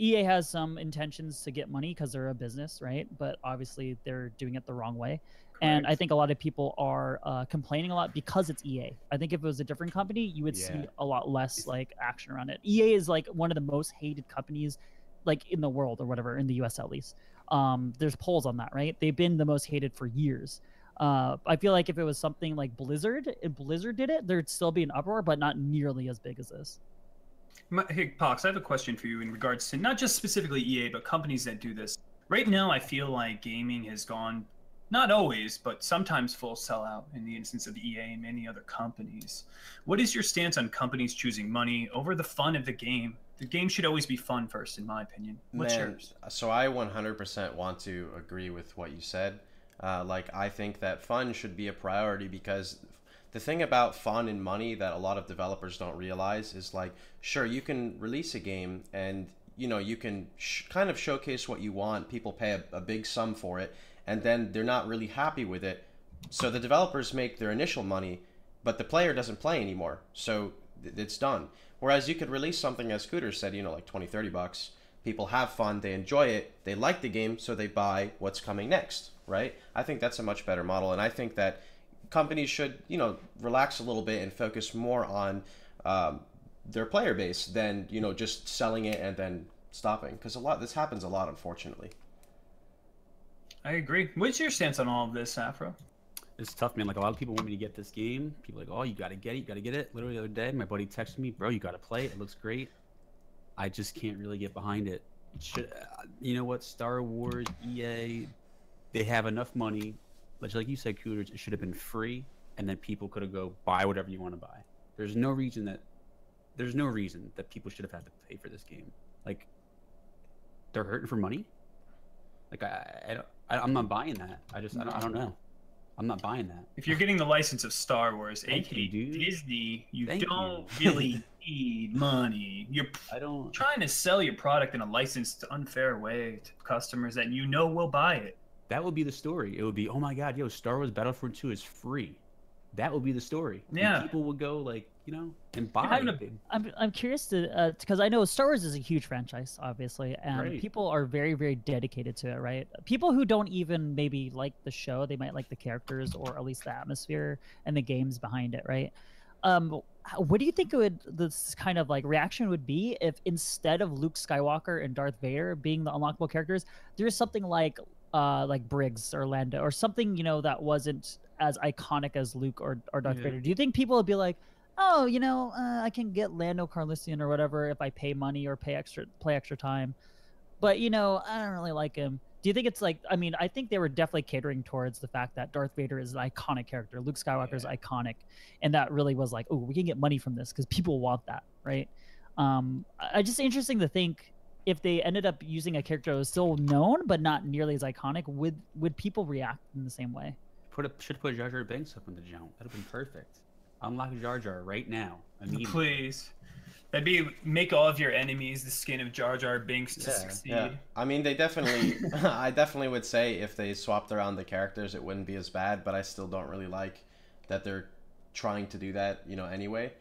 E A has some intentions to get money because they're a business, right? But obviously they're doing it the wrong way. Correct. And I think a lot of people are uh, complaining a lot because it's E A. I think if it was a different company, you would yeah. see a lot less like action around it. E A is like one of the most hated companies, like in the world or whatever, in the U S at least. Um, there's polls on that, right? They've been the most hated for years. Uh, I feel like if it was something like Blizzard, if Blizzard did it, there'd still be an uproar, but not nearly as big as this. My, hey, Pohx, I have a question for you in regards to not just specifically E A, but companies that do this. Right now, I feel like gaming has gone, not always, but sometimes full sellout in the instance of E A and many other companies. What is your stance on companies choosing money over the fun of the game? The game should always be fun first, in my opinion. What's Man, yours? So I one hundred percent want to agree with what you said. Uh, like, I think that fun should be a priority, because the thing about fun and money that a lot of developers don't realize is, like, sure, you can release a game and, you know, you can sh kind of showcase what you want. People pay a, a big sum for it, and then they're not really happy with it. So the developers make their initial money, but the player doesn't play anymore. So th it's done. Whereas you could release something, as Cooterz said, you know, like twenty, thirty bucks. People have fun, they enjoy it, they like the game, so they buy what's coming next, right? I think that's a much better model, and I think that companies should, you know, relax a little bit and focus more on um, their player base than, you know, just selling it and then stopping. Because a lot, this happens a lot, unfortunately. I agree. What's your stance on all of this, Afro? It's tough, man. Like, a lot of people want me to get this game. People are like, oh, you got to get it. You got to get it. Literally the other day, my buddy texted me, bro, you got to play it. It looks great. I just can't really get behind it. It should, uh, you know what? Star Wars, E A, they have enough money. But like you said, Cooterz, it should have been free. And then people could have go buy whatever you want to buy. There's no reason that there's no reason that people should have had to pay for this game. Like, they're hurting for money. Like, I, I, I I'm not buying that. I just, I don't, I don't know. I'm not buying that. If you're getting the license of Star Wars, aka Disney, you Thank don't you. really need money. You're I don't... trying to sell your product in a licensed, unfair way to customers that you know will buy it. That would be the story. It would be, oh my God, yo, Star Wars Battlefront two is free. That would be the story. Yeah. And people would go, like, you know, and buy I'm, it. I'm, I'm curious to, because uh, I know Star Wars is a huge franchise, obviously, and right. people are very, very dedicated to it, right? People who don't even maybe like the show, they might like the characters or at least the atmosphere and the games behind it, right? Um, what do you think it would this kind of like reaction would be if instead of Luke Skywalker and Darth Vader being the unlockable characters, there's something like uh, like Briggs or Lando or something, you know, that wasn't as iconic as Luke or, or Darth yeah. Vader? Do you think people would be like, oh, you know, uh, I can get Lando Calrissian or whatever if I pay money or pay extra, play extra time, but, you know, I don't really like him? Do you think it's like, I mean, I think they were definitely catering towards the fact that Darth Vader is an iconic character, Luke Skywalker is yeah. iconic, and that really was like, oh, we can get money from this because people want that, right? Um, I just interesting to think if they ended up using a character that was still known but not nearly as iconic, would would people react in the same way? Put a, should put Jar Jar Binks up in the jump. That'd have been perfect. Unlock Jar Jar right now. Please. That'd be make all of your enemies the skin of Jar Jar Binks to yeah, succeed. Yeah. I mean, they definitely, I definitely would say if they swapped around the characters, it wouldn't be as bad, but I still don't really like that they're trying to do that, you know, anyway.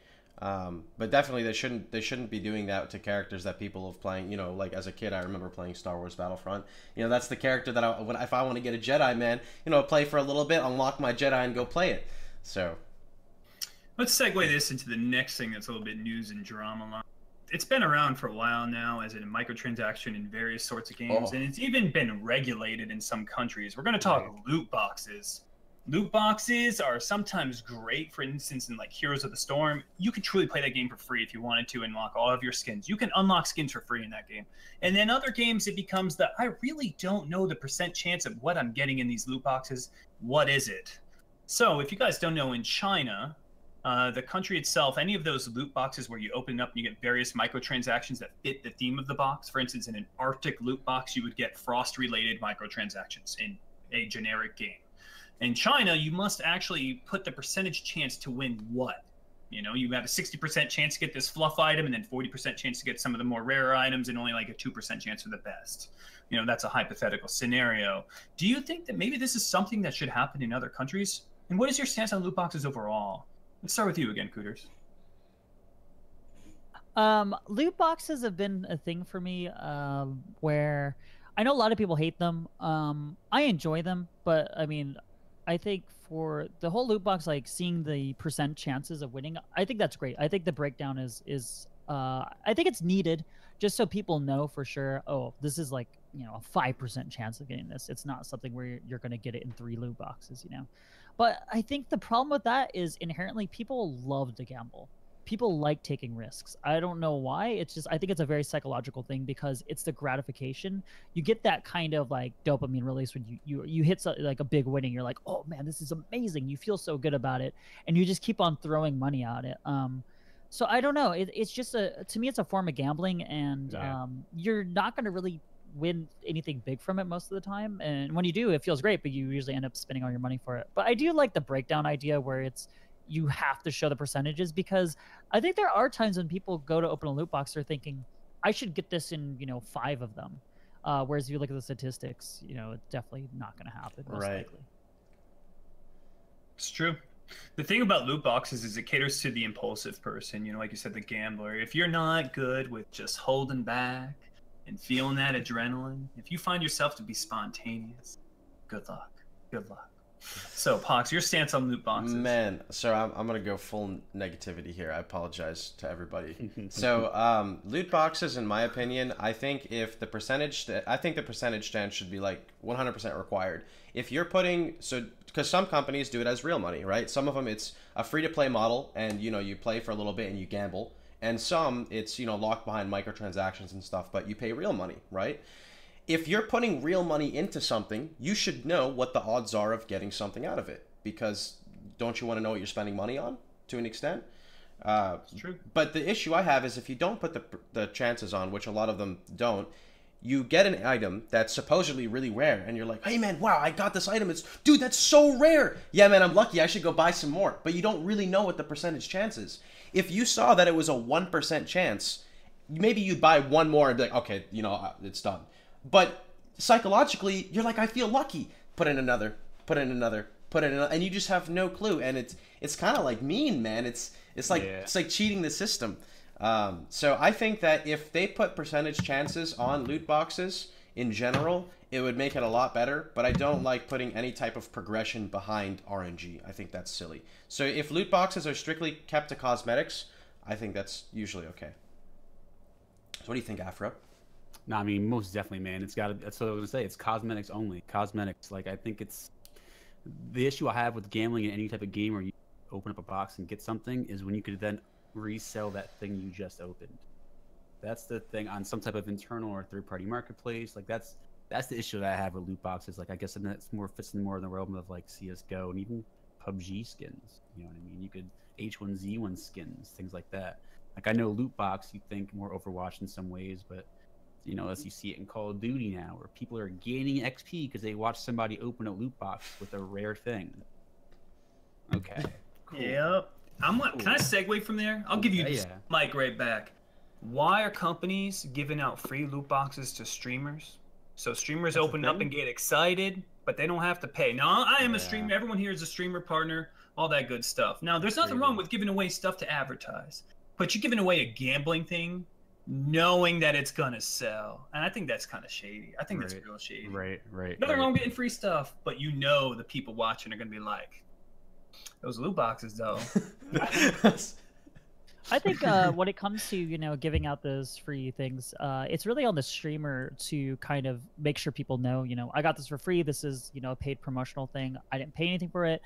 Um, but definitely they shouldn't, they shouldn't be doing that to characters that people have playing, you know, like as a kid, I remember playing Star Wars Battlefront, you know, that's the character that I, when, if I want to get a Jedi, man, you know, play for a little bit, unlock my Jedi and go play it. So let's segue this into the next thing that's a little bit news and drama. it's been around for a while now as a microtransaction in various sorts of games, oh. and it's even been regulated in some countries. We're going to talk right. loot boxes. Loot boxes are sometimes great. For instance, in like Heroes of the Storm, you could truly play that game for free if you wanted to and unlock all of your skins. You can unlock skins for free in that game. And then other games, it becomes the, I really don't know the percent chance of what I'm getting in these loot boxes. What is it? So if you guys don't know, in China, uh, the country itself, any of those loot boxes where you open it up and you get various microtransactions that fit the theme of the box. For instance, in an Arctic loot box, you would get frost-related microtransactions in a generic game. In China, you must actually put the percentage chance to win what? You know, you have a sixty percent chance to get this fluff item and then forty percent chance to get some of the more rare items and only like a two percent chance for the best. You know, that's a hypothetical scenario. Do you think that maybe this is something that should happen in other countries? And what is your stance on loot boxes overall? Let's start with you again, Cooterz. Um, loot boxes have been a thing for me uh, where I know a lot of people hate them. Um, I enjoy them, but I mean... I think for the whole loot box, like seeing the percent chances of winning, I think that's great. I think the breakdown is, is uh, I think it's needed just so people know for sure, oh, this is like, you know, a five percent chance of getting this. It's not something where you're going to get it in three loot boxes, you know. But I think the problem with that is inherently people love to gamble. People like taking risks. I don't know why. It's just, I think it's a very psychological thing because it's the gratification. You get that kind of like dopamine release when you, you, you hit so, like a big winning. You're like, oh man, this is amazing. You feel so good about it. And you just keep on throwing money at it. Um, so I don't know. It, it's just a, to me, it's a form of gambling and yeah. um, you're not going to really win anything big from it most of the time. And when you do, it feels great, but you usually end up spending all your money for it. But I do like the breakdown idea where it's, you have to show the percentages because I think there are times when people go to open a loot box, they're thinking, I should get this in, you know, five of them. Uh, whereas if you look at the statistics, you know, it's definitely not going to happen. Most right. likely. It's true. The thing about loot boxes is it caters to the impulsive person. You know, like you said, the gambler, if you're not good with just holding back and feeling that adrenaline, if you find yourself to be spontaneous, good luck, good luck. So, Pohx, your stance on loot boxes? Man, so I'm, I'm going to go full negativity here. I apologize to everybody. So, um, loot boxes, in my opinion, I think if the percentage, that, I think the percentage chance should be like one hundred percent required. If you're putting, so, because some companies do it as real money, right? Some of them, it's a free-to-play model, and, you know, you play for a little bit and you gamble. And some, it's, you know, locked behind microtransactions and stuff, but you pay real money, right? If you're putting real money into something, you should know what the odds are of getting something out of it. Because don't you want to know what you're spending money on to an extent? Uh, it's true. But the issue I have is if you don't put the, the chances on, which a lot of them don't, you get an item that's supposedly really rare. And you're like, hey, man, wow, I got this item. It's, dude, that's so rare. Yeah, man, I'm lucky. I should go buy some more. But you don't really know what the percentage chance is. If you saw that it was a one percent chance, maybe you'd buy one more and be like, okay, you know, it's done. But psychologically, you're like, I feel lucky. Put in another, put in another, put in another, and you just have no clue. And it's it's kind of like mean, man. It's it's like yeah. it's like cheating the system. Um, so I think that if they put percentage chances on loot boxes in general, it would make it a lot better. But I don't like putting any type of progression behind R N G. I think that's silly. So if loot boxes are strictly kept to cosmetics, I think that's usually okay. So what do you think, Afro? No, I mean, most definitely, man. It's got to, that's what I was going to say. It's cosmetics only. Cosmetics. Like, I think it's the issue I have with gambling in any type of game where you open up a box and get something is when you could then resell that thing you just opened. That's the thing on some type of internal or third-party marketplace. Like, that's that's the issue that I have with loot boxes. Like, I guess that's more fits in more in the realm of, like, C S G O and even P U B G skins. You know what I mean? You could H one Z one skins, things like that. Like, I know loot box, you think more Overwatch in some ways, but... You know, as you see it in Call of Duty now, where people are gaining X P because they watch somebody open a loot box with a rare thing. Okay. Cool. Yep. I'm. Cool. Can I segue from there? I'll give you yeah, yeah. Mike right back. Why are companies giving out free loot boxes to streamers? So streamers That's open up and get excited, but they don't have to pay. Now, I am yeah. a streamer. Everyone here is a streamer partner. All that good stuff. Now, there's nothing wrong with giving away stuff to advertise, but you're giving away a gambling thing. Knowing that it's gonna sell, and I think that's kind of shady. I think right, that's real shady. Right, right. Nothing wrong with getting free stuff, but you know the people watching are gonna be like, "Those loot boxes, though." I think uh, when it comes to, you know, giving out those free things, uh, it's really on the streamer to kind of make sure people know, you know, I got this for free. This is, you know, a paid promotional thing. I didn't pay anything for it.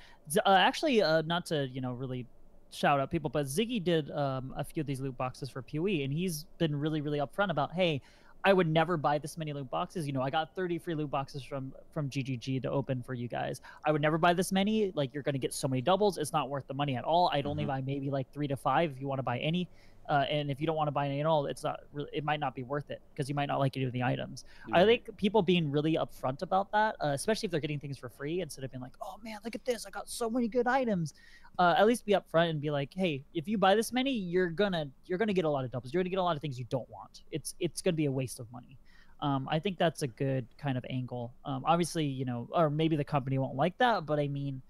Uh, actually, uh, not to, you know, really shout out people, but Ziggy did um, a few of these loot boxes for P O E, and he's been really, really upfront about, hey, I would never buy this many loot boxes. You know, I got thirty free loot boxes from from G G G to open for you guys. I would never buy this many. Like, you're going to get so many doubles. It's not worth the money at all. I'd mm-hmm. only buy maybe like three to five if you want to buy any. Uh, and if you don't want to buy any at all, it's not. Really, it might not be worth it because you might not like any of the items. Mm-hmm. I think people being really upfront about that, uh, especially if they're getting things for free, instead of being like, "Oh man, look at this! I got so many good items." Uh, at least be upfront and be like, "Hey, if you buy this many, you're gonna you're gonna get a lot of doubles. You're gonna get a lot of things you don't want. It's it's gonna be a waste of money." Um, I think that's a good kind of angle. Um, obviously, you know, or maybe the company won't like that, but I mean.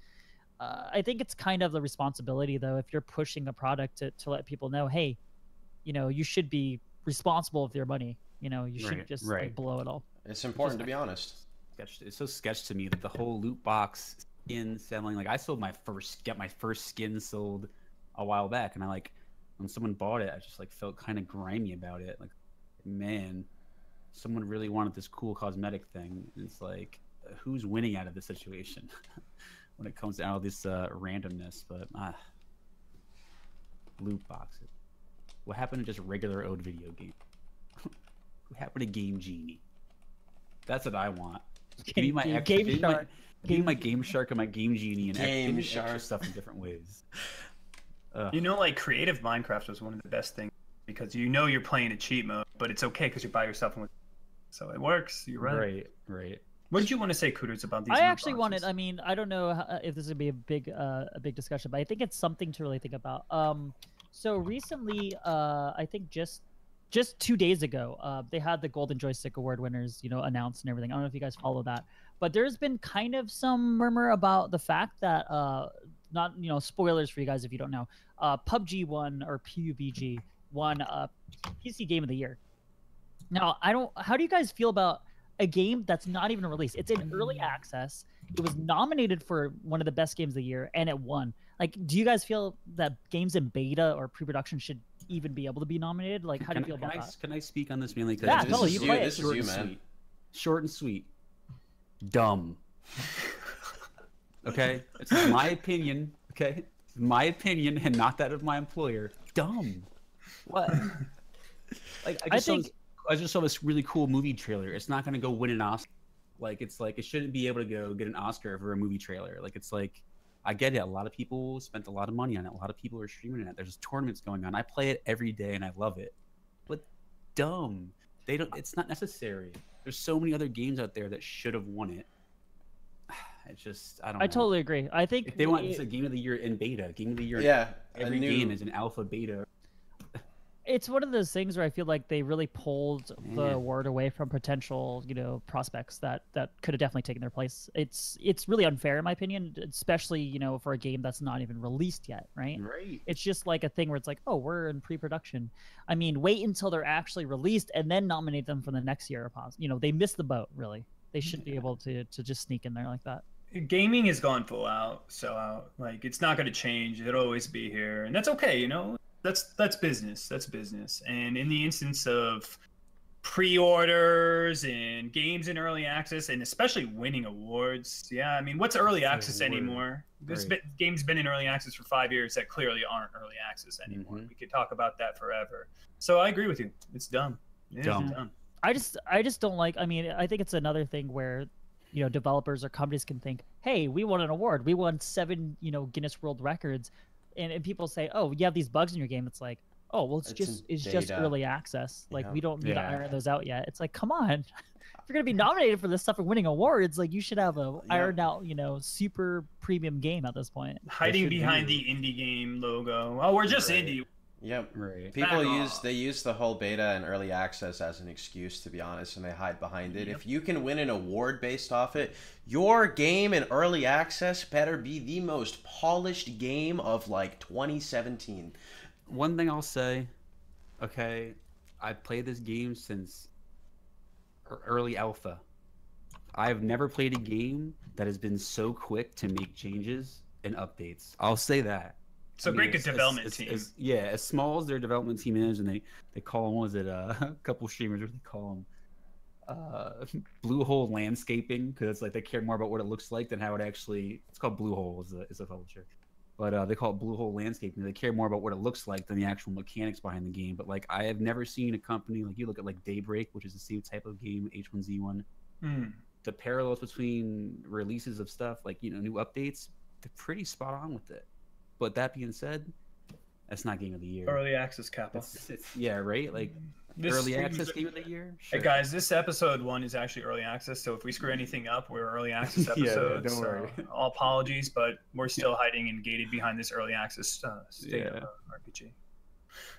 Uh, I think it's kind of the responsibility, though, if you're pushing a product to, to let people know, hey, you know, you should be responsible with your money. You know, you shouldn't right, just right. like, blow it all. It's important, just, to be honest. It's so sketch to me that the whole loot box skin selling, like I sold my first, get my first skin sold a while back. And I like, when someone bought it, I just like felt kind of grimy about it. Like, man, someone really wanted this cool cosmetic thing. And it's like, who's winning out of this situation? When it comes to all this uh, randomness, but ah, loot boxes. What happened to just regular old video game? What happened to Game Genie? That's what I want. Give me my Game, extra, game my, Shark. Give me my Game Shark and my Game Genie and Game extra, Shark. Extra stuff in different ways. Uh, you know, like creative Minecraft was one of the best things because you know you're playing a cheat mode, but it's okay because you're by yourself and with, so it works. You're right. Right. Right. What did you want to say, Cooterz, about these? I actually boxes? wanted. I mean, I don't know how, if this would be a big, uh, a big discussion, but I think it's something to really think about. Um, so recently, uh, I think just, just two days ago, uh, they had the Golden Joystick Award winners, you know, announced and everything. I don't know if you guys follow that, but there's been kind of some murmur about the fact that, uh, not you know, spoilers for you guys if you don't know, uh, P U B G won or P U B G won uh, P C Game of the Year. Now, I don't. How do you guys feel about a game that's not even released? It's in early access. It was nominated for one of the best games of the year, and it won. Like, do you guys feel that games in beta or pre-production should even be able to be nominated? Like, how do you feel about that? Can I speak on this mainly? Yeah, no, you play it. This is you, man. Short and sweet. Dumb. Okay? It's my opinion, okay? It's my opinion and not that of my employer. Dumb. What? Like, I, I think... I just saw this really cool movie trailer. It's not going to go win an Oscar. Like, it's like, it shouldn't be able to go get an Oscar for a movie trailer. Like, it's like, I get it. A lot of people spent a lot of money on it. A lot of people are streaming it. There's tournaments going on. I play it every day and I love it. But dumb. They don't, it's not necessary. There's so many other games out there that should have won it. It's just, I don't know. I totally agree. I think if they want it's a game of the year in beta, game of the year. Yeah. Every new... game is an alpha beta. It's one of those things where I feel like they really pulled the yeah. award away from potential, you know, prospects that, that could have definitely taken their place. It's it's really unfair in my opinion, especially, you know, for a game that's not even released yet, right? Right. It's just like a thing where it's like, oh, we're in pre-production. I mean, wait until they're actually released and then nominate them for the next year. You know, they missed the boat, really. They should yeah. be able to to just sneak in there like that. Gaming has gone full out, sell out. Like, it's not going to change. It'll always be here. And that's okay, you know? That's that's business. That's business. And in the instance of pre-orders and games in early access, and especially winning awards, yeah, I mean, what's early access anymore? This been, game's been in early access for five years that clearly aren't early access anymore. Mm-hmm. We could talk about that forever. So I agree with you. It's dumb. It dumb. is dumb. I just I just don't like. I mean, I think it's another thing where, you know, developers or companies can think, hey, we won an award. We won seven, you know, Guinness World Records. And, and people say, oh, you have these bugs in your game. It's like, oh, well, it's, it's just it's data. just early access. Like, yeah. we don't need yeah. to iron those out yet. It's like, come on. If you're going to be nominated for this stuff and winning awards, like, you should have a yeah. ironed out, you know, super premium game at this point. Hiding behind be. the indie game logo. Oh, we're just right. indie. Yep. Right. People Back use, off. they use the whole beta and early access as an excuse, to be honest, and they hide behind it. Yep. If you can win an award based off it, your game in early access better be the most polished game of like twenty seventeen. One thing I'll say, okay, I've played this game since early alpha. I've never played a game that has been so quick to make changes and updates. I'll say that. So I mean, great good development as, team. As, as, yeah, as small as their development team is, and they they call them, what was it, uh, a couple streamers, what do they call them? Uh, Blue Hole Landscaping, because like they care more about what it looks like than how it actually. It's called Blue Hole is a is a publisher, but uh, they call it Blue Hole Landscaping. They care more about what it looks like than the actual mechanics behind the game. But like I have never seen a company like you look at like Daybreak, which is the same type of game, H one Z one. Mm. The parallels between releases of stuff like you know new updates, they're pretty spot on with it. But that being said, that's not game of the year. Early access capital. Yeah, right. Like. This early access game of the year? Sure. Hey guys, this episode one is actually early access, so if we screw anything up, we're early access episodes. Yeah, don't so worry. All apologies, but we're still yeah. hiding and gated behind this early access uh, state yeah. of R P G.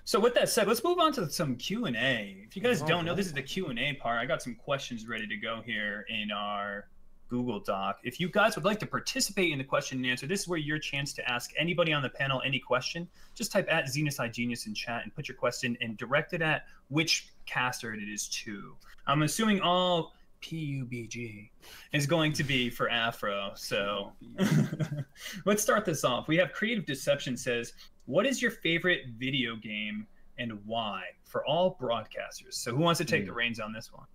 So with that said, let's move on to some Q and A. If you guys oh, don't know, this is the Q and A part. I got some questions ready to go here in our Google Doc. If you guys would like to participate in the question and answer, this is where your chance to ask anybody on the panel any question. Just type at ZenusIGenius in chat and put your question and direct it at which caster it is to. I'm assuming all P U B G is going to be for Afro. So let's start this off. We have Creative Deception says, what is your favorite video game and why for all broadcasters? So who wants to take mm. the reins on this one?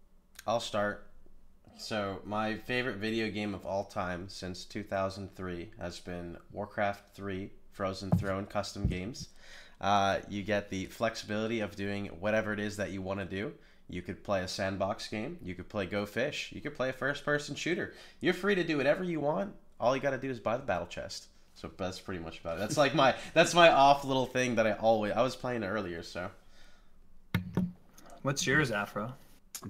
I'll start. So my favorite video game of all time since two thousand three has been Warcraft three Frozen Throne custom games. Uh, you get the flexibility of doing whatever it is that you want to do. You could play a sandbox game. You could play Go Fish. You could play a first-person shooter. You're free to do whatever you want. All you got to do is buy the battle chest. So that's pretty much about it. That's like my that's my off little thing that I always I was playing earlier. So what's yours, Afro?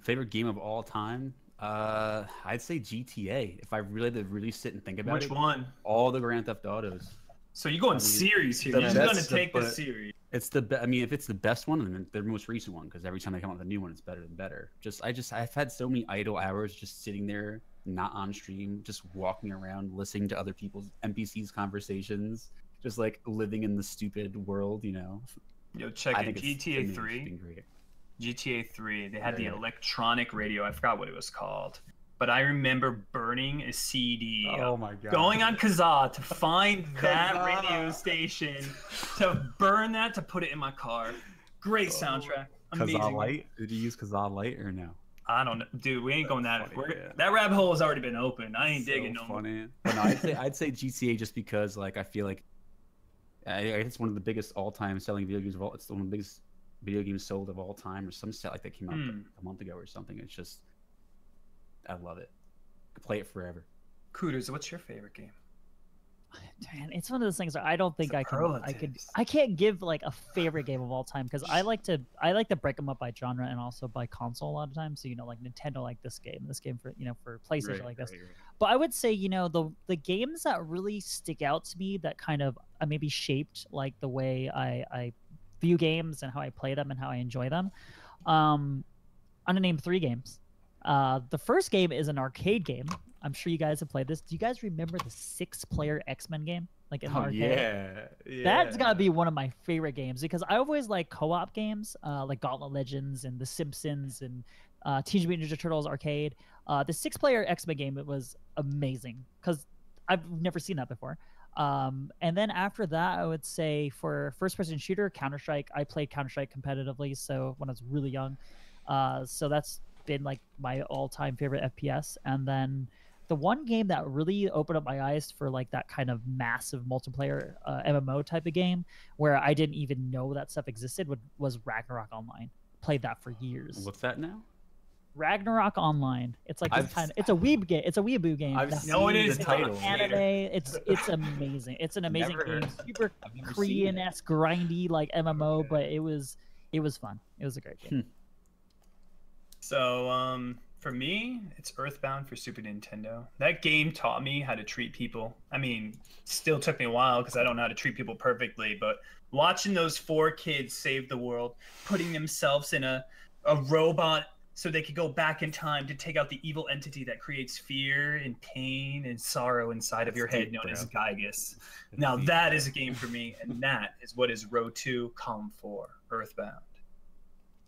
Favorite game of all time? Uh, I'd say G T A. If I really had to really sit and think about it. Which one? All the Grand Theft Autos. So you're going I mean, series here. You're going to take the, the series. It's the. Be I mean, if it's the best one, then the most recent one, because every time they come out with a new one, it's better than better. Just I just I've had so many idle hours just sitting there, not on stream, just walking around, listening to other people's N P Cs conversations, just like living in the stupid world, you know. Yo, check it. G T A three. G T A three, they had yeah. the electronic radio. I forgot what it was called, but I remember burning a C D. Oh my god! Going on Kazaa to find that radio station, to burn that, to put it in my car. Great soundtrack. Amazing. Kazaa Light? Did you use Kazaa Light or no? I don't know, dude. We ain't That's going that. Funny, yeah. That rabbit hole has already been open. I ain't so digging no funny. more. But no, I'd say I'd say G T A just because, like, I feel like I, it's one of the biggest all-time selling video games of all. It's one of the biggest. video games sold of all time, or some set like that came out mm. a month ago or something. It's just, I love it. I could play it forever. Cooterz, what's your favorite game? Man, it's one of those things where I don't think I can, I could, I can't give like a favorite game of all time, because I like to, I like to break them up by genre and also by console a lot of times. So you know, like Nintendo, like this game, this game for you know for PlayStation, right, like this. Right, right. But I would say you know the the games that really stick out to me that kind of uh, maybe shaped like the way I I. view games and how I play them and how I enjoy them. Um, I'm gonna name three games. Uh, the first game is an arcade game. I'm sure you guys have played this. Do you guys remember the six-player X-Men game? Like in the oh, arcade? Yeah, yeah. That's gotta be one of my favorite games because I always like co-op games, uh, like Gauntlet Legends and The Simpsons and uh, Teenage Mutant Ninja Turtles arcade. Uh, the six-player X-Men game, it was amazing because I've never seen that before. Um, and then after that, I would say for first-person shooter, Counter-Strike. I played Counter-Strike competitively, so when I was really young. Uh, so that's been like my all-time favorite F P S. And then the one game that really opened up my eyes for like that kind of massive multiplayer uh, M M O type of game, where I didn't even know that stuff existed, would, was Ragnarok Online. Played that for years. What's that now? Ragnarok Online. It's like this kind of, it's a weeb game. It's a weeaboo game. I've seen no, it is the title. Anime. It's it's amazing. It's an amazing never, game. Super Korean-esque, grindy like M M O, okay. but it was it was fun. It was a great game. Hmm. So um, for me, it's Earthbound for Super Nintendo. That game taught me how to treat people. I mean, still took me a while because I don't know how to treat people perfectly. But watching those four kids save the world, putting themselves in a a robot. So they could go back in time to take out the evil entity that creates fear and pain and sorrow inside of your head, known as Gygas. Now that is a game for me, and that is what is Row two, Column four, Earthbound.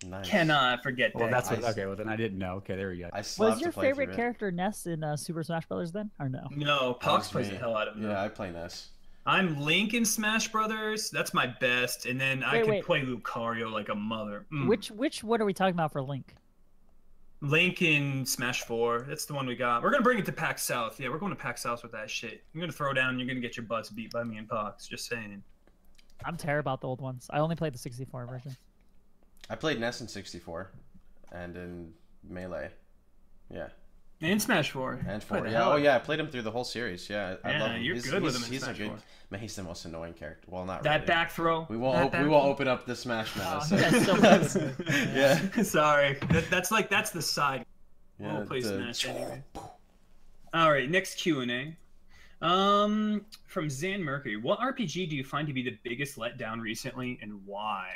Nice. Cannot forget that. Well, that's what, okay, well then I didn't know. Okay, there we go. I was your favorite character Ness in uh, Super Smash Brothers then, or no? No, Pohx plays the hell out of him. Yeah, I play Ness. I'm Link in Smash Brothers. That's my best, and then wait, I can wait. play Lucario like a mother. Mm. Which which what are we talking about for Link? Link in Smash four. That's the one we got. We're gonna bring it to PAX South. Yeah, we're going to PAX South with that shit. You're gonna throw down. You're gonna get your butts beat by me and Pohx. Just saying. I'm terrible about the old ones. I only played the sixty-four version. I played Ness in sixty-four, and in Melee. Yeah. And Smash four. And four, yeah. Oh, yeah, I played him through the whole series, yeah. I yeah, love him. You're he's, good he's, with him in he's Smash a good, four. Man, he's the most annoying character. Well, not that really. That back throw. We won't, op we won't open up the Smash now. Oh, so. That's so yeah. yeah. Sorry. That, that's like, that's the side. Yeah, we'll play the... Smash anyway. All right, next Q and A. Um, from Zan Mercury. What R P G do you find to be the biggest letdown recently, and why?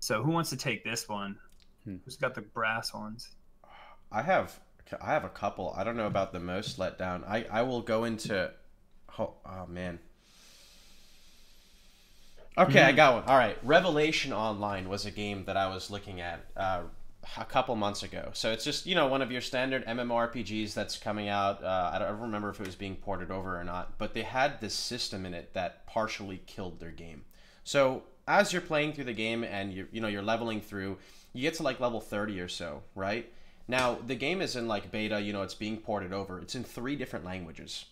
So who wants to take this one? Hmm. Who's got the brass ones? I have... I have a couple. I don't know about the most let down. I, I will go into... Oh, oh man. Okay, mm-hmm. I got one. All right. Revelation Online was a game that I was looking at uh, a couple months ago. So it's just, you know, one of your standard MMORPGs that's coming out. Uh, I don't remember if it was being ported over or not, but they had this system in it that partially killed their game. So as you're playing through the game and, you're, you know, you're leveling through, you get to like level thirty or so, right? Now, the game is in, like, beta, you know, it's being ported over. It's in three different languages.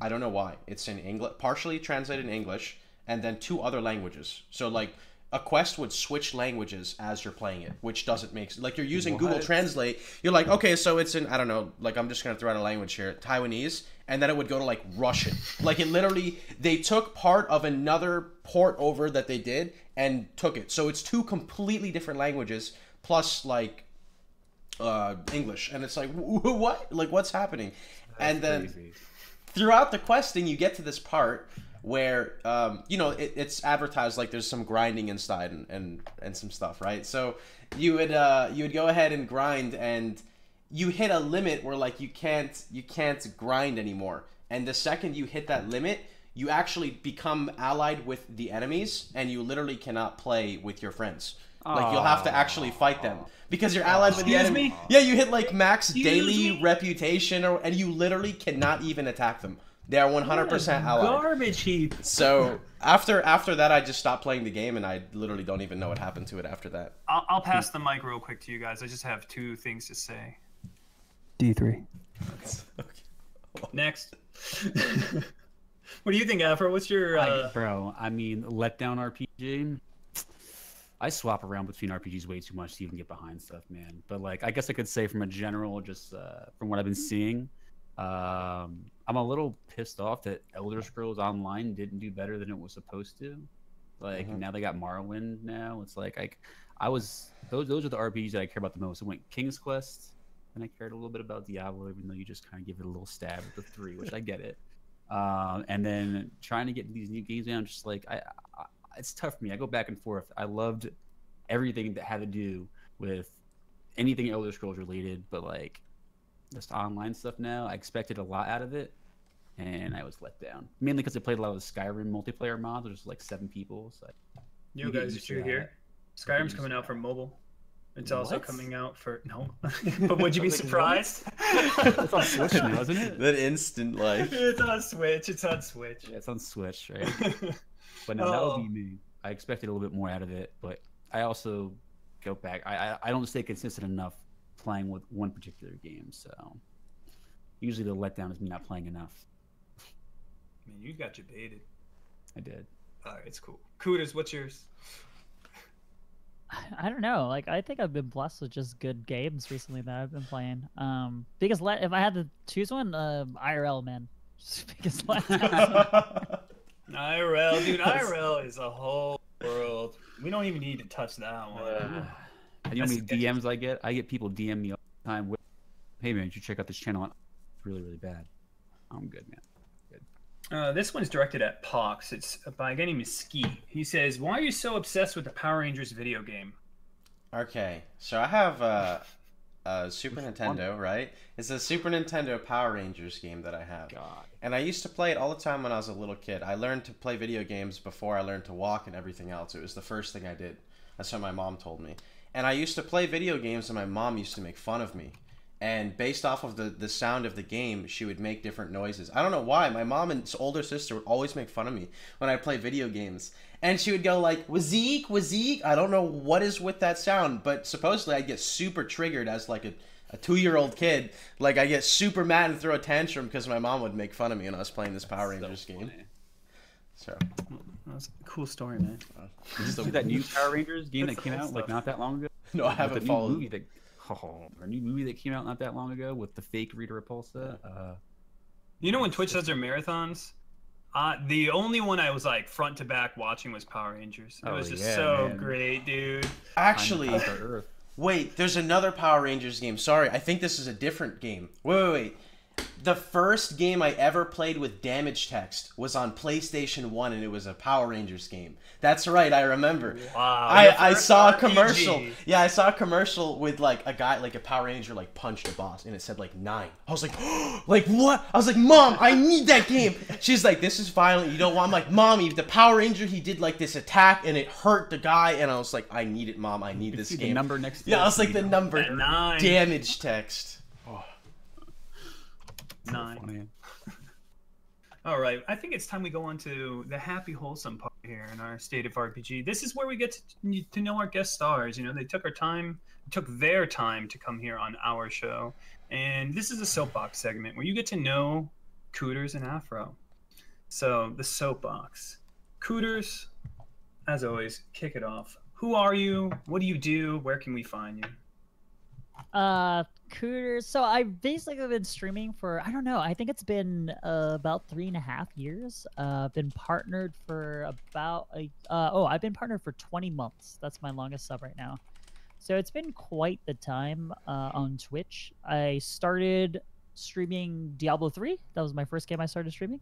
I don't know why. It's in English, partially translated in English, and then two other languages. So, like, a quest would switch languages as you're playing it, which doesn't make sense. Like, you're using what? Google Translate. You're like, okay, so it's in, I don't know, like, I'm just going to throw out a language here, Taiwanese, and then it would go to, like, Russian. Like, it literally, they took part of another port over that they did and took it. So, it's two completely different languages, plus, like... Uh, English, and it's like what? Like what's happening? That's and then crazy. Throughout the questing, you get to this part where um, you know it, it's advertised like there's some grinding inside and and, and some stuff, right? So you would uh, you would go ahead and grind, and you hit a limit where like you can't you can't grind anymore. And the second you hit that limit, you actually become allied with the enemies, and you literally cannot play with your friends. Like, you'll have to actually fight them. Because you're allied with the enemy. Excuse me? Yeah, you hit, like, max daily reputation, or, and you literally cannot even attack them. They are one hundred percent allied. Garbage heap. So, after after that, I just stopped playing the game, and I literally don't even know what happened to it after that. I'll, I'll pass the mic real quick to you guys. I just have two things to say. D three. Okay. Okay. Next. What do you think, Afro? What's your... Uh... I, bro, I mean, letdown R P G... I swap around between R P Gs way too much to even get behind stuff, man. But like, I guess I could say from a general, just uh, from what I've been seeing, um, I'm a little pissed off that Elder Scrolls Online didn't do better than it was supposed to. Like mm-hmm. now they got Morrowind now. It's like, I, I was, those, those are the R P Gs that I care about the most. I went King's Quest and I cared a little bit about Diablo, even though you just kind of give it a little stab at the three, which I get it. Um, and then trying to get these new games down, just like, I, I it's tough for me. I go back and forth. I loved everything that had to do with anything Elder Scrolls related, but like this online stuff now, I expected a lot out of it, and I was let down. Mainly because I played a lot of the Skyrim multiplayer mods, which was like seven people. So you guys, if you're here, Skyrim's coming out for mobile. It's what? Also coming out for no, but would you be like, surprised? It's on Switch now, isn't it? That instant like it's on Switch. It's on Switch. Yeah, it's on Switch, right? But no, oh. that would be me. I expected a little bit more out of it, but I also go back. I, I I don't stay consistent enough playing with one particular game, so usually the letdown is me not playing enough. Man, you got you baited. I did. All right, it's cool. Cooterz, what's yours? I don't know. Like I think I've been blessed with just good games recently that I've been playing. Um, biggest let if I had to choose one, uh, I R L, man. Just biggest letdown. I R L, dude, I R L is a whole world. We don't even need to touch that one. Uh, you know how many D Ms I get? I get people D M me all the time with, hey man, did you check out this channel? It's really, really bad. I'm good, man. Good. Uh, this one's directed at Pohx. It's by a guy named Ski. He says, why are you so obsessed with the Power Rangers video game? Okay, so I have a, a Super Nintendo, right? It's a Super Nintendo Power Rangers game that I have. God. And I used to play it all the time when I was a little kid. I learned to play video games before I learned to walk and everything else. It was the first thing I did. That's what my mom told me. And I used to play video games and my mom used to make fun of me. And based off of the, the sound of the game, she would make different noises. I don't know why. My mom and older sister would always make fun of me when I play video games. And she would go like, Wazeek, Wazeek. I don't know what is with that sound. But supposedly I'd get super triggered as like a, a two-year-old kid. Like I get super mad and throw a tantrum because my mom would make fun of me when I was playing this Power That's Rangers so game. So that's a cool story, man. Did you see that new Power Rangers game that came out like not that long ago? No, I haven't followed. Oh, a new movie that came out not that long ago with the fake Rita Repulsa. Uh, you know when Twitch does their marathons? Uh, the only one I was like front to back watching was Power Rangers. It oh, was just yeah, so man. great, dude. Actually, Earth. wait, there's another Power Rangers game. Sorry, I think this is a different game. Wait, wait, wait. The first game I ever played with damage text was on PlayStation one, and it was a Power Rangers game. That's right, I remember. Wow. I, I saw a commercial. R P G. Yeah, I saw a commercial with, like, a guy, like, a Power Ranger, like, punched a boss, and it said, like, nine. I was like, oh, like, what? I was like, Mom, I need that game. She's like, this is violent. You don't want... I'm like, Mommy, the Power Ranger, he did, like, this attack, and it hurt the guy, and I was like, I need it, Mom. I need this game. The number next to yeah, I was like, the number. Nine. Damage text. Nine. All right, I think it's time we go on to the happy, wholesome part here in our State of R P G. This is where we get to, to know our guest stars. You know, they took our time, took their time to come here on our show, and this is a soapbox segment where you get to know Cooterz and Afro. So the soapbox, Cooterz, as always, kick it off. Who are you? What do you do? Where can we find you? Uh, Cooterz. So I've basically been streaming for, I don't know, I think it's been uh, about three and a half years. Uh, I've been partnered for about, a, uh, oh, I've been partnered for twenty months. That's my longest sub right now. So it's been quite the time uh, on Twitch. I started streaming Diablo three. That was my first game I started streaming.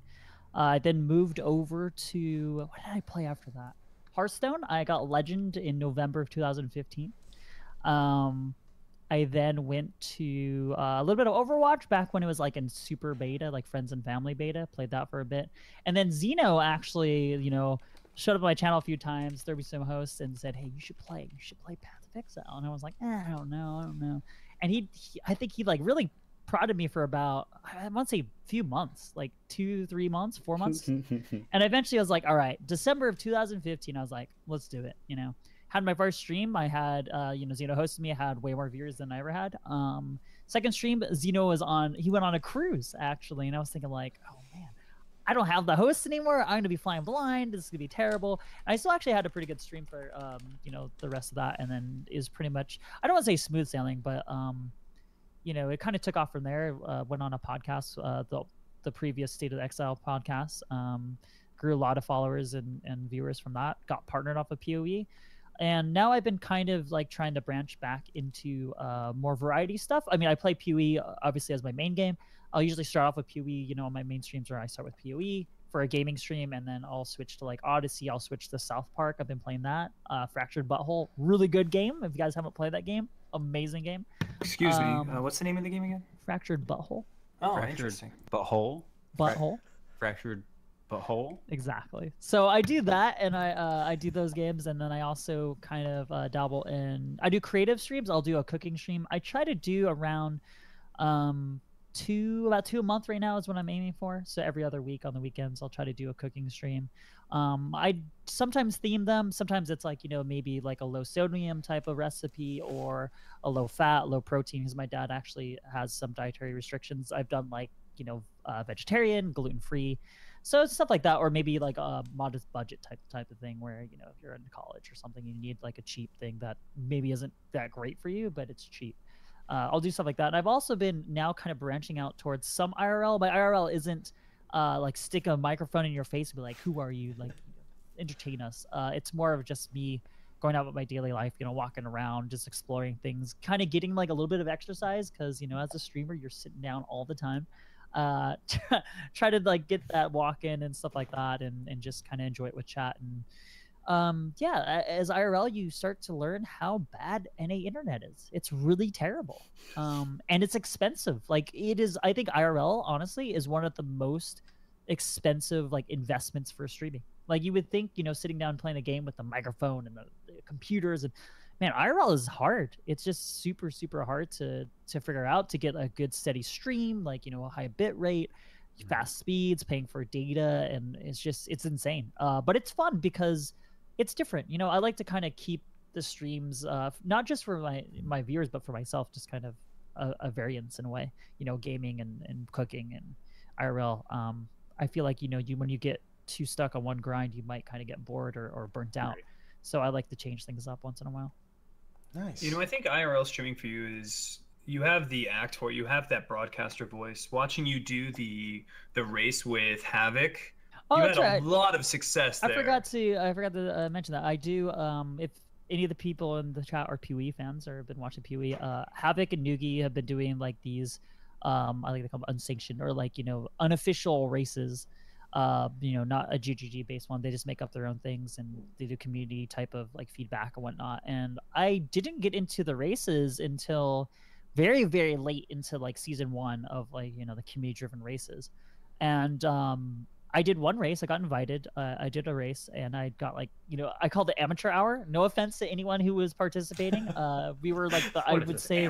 Uh, I then moved over to, what did I play after that? Hearthstone. I got Legend in November of two thousand fifteen. Um... I then went to uh, a little bit of Overwatch back when it was like in super beta, like friends and family beta, played that for a bit. And then Xeno actually, you know, showed up on my channel a few times, there be some hosts, and said, hey, you should play, you should play Path of Exile. And I was like, eh, I don't know, I don't know. And he, he I think he like really prodded me for about, I want to say a few months, like two, three months, four months. And eventually I was like, all right, December of two thousand fifteen, I was like, let's do it, you know. Had my first stream, I had, uh, you know, Xeno hosted me, I had way more viewers than I ever had. Um, second stream, Xeno was on, he went on a cruise, actually, and I was thinking like, oh man, I don't have the host anymore, I'm gonna be flying blind, this is gonna be terrible. And I still actually had a pretty good stream for, um, you know, the rest of that, and then is pretty much, I don't wanna say smooth sailing, but, um, you know, it kind of took off from there, uh, went on a podcast, uh, the, the previous State of Exile podcast, um, grew a lot of followers and, and viewers from that, got partnered off of P O E. And now I've been kind of like trying to branch back into uh, more variety stuff. I mean, I play P O E obviously as my main game. I'll usually start off with P O E, you know, on my main streams where I start with P O E for a gaming stream, and then I'll switch to like Odyssey. I'll switch to South Park. I've been playing that. Uh, Fractured But Whole, really good game. If you guys haven't played that game, amazing game. Excuse um, me, uh, what's the name of the game again? Fractured But Whole. Oh, Fractured interesting. But Whole? But Whole. Fractured But Whole? Exactly. So I do that, and I uh, I do those games, and then I also kind of uh, dabble in... I do creative streams. I'll do a cooking stream. I try to do around um, two, about two a month right now is what I'm aiming for. So every other week on the weekends, I'll try to do a cooking stream. Um, I sometimes theme them. Sometimes it's like, you know, maybe like a low sodium type of recipe or a low fat, low protein, because my dad actually has some dietary restrictions. I've done like, you know, uh, vegetarian, gluten-free, so stuff like that, or maybe like a modest budget type type of thing where, you know, if you're in college or something, you need like a cheap thing that maybe isn't that great for you, but it's cheap. Uh, I'll do stuff like that. And I've also been now kind of branching out towards some I R L. By I R L isn't uh, like stick a microphone in your face and be like, who are you? Like, entertain us. Uh, it's more of just me going out with my daily life, you know, walking around, just exploring things, kind of getting like a little bit of exercise because, you know, as a streamer, you're sitting down all the time. uh try to like get that walk in and stuff like that, and and just kind of enjoy it with chat. And um yeah, as I R L you start to learn how bad N A internet is. It's really terrible, um and it's expensive. Like, it is, I think I R L honestly is one of the most expensive like investments for streaming. Like, you would think, you know, sitting down playing a game with the microphone and the, the computers and man, I R L is hard. It's just super, super hard to to figure out, to get a good steady stream, like, you know, a high bit rate, fast speeds, paying for data, and it's just, it's insane. Uh, but it's fun because it's different. You know, I like to kind of keep the streams, uh, not just for my, my viewers, but for myself, just kind of a, a variance in a way, you know, gaming and, and cooking and I R L. Um, I feel like, you know, you when you get too stuck on one grind, you might kind of get bored or, or burnt out. Right. So I like to change things up once in a while. Nice. You know, I think I R L streaming for you is, you have the act for it. You have that broadcaster voice. Watching you do the the race with Havoc, oh, you had a right. lot of success there. I forgot to I forgot to uh, mention that I do. Um, if any of the people in the chat are P U E fans or have been watching P U E, uh, Havoc and Noogie have been doing like these, um, I like to call them unsanctioned or like you know unofficial races. Uh, you know, not a G G G based one. They just make up their own things and they do community type of like feedback and whatnot. And I didn't get into the races until very, very late into like season one of like, you know, the community driven races. And um, I did one race. I got invited. Uh, I did a race and I got like, you know, I called it amateur hour. No offense to anyone who was participating. Uh, we were like, the, I would say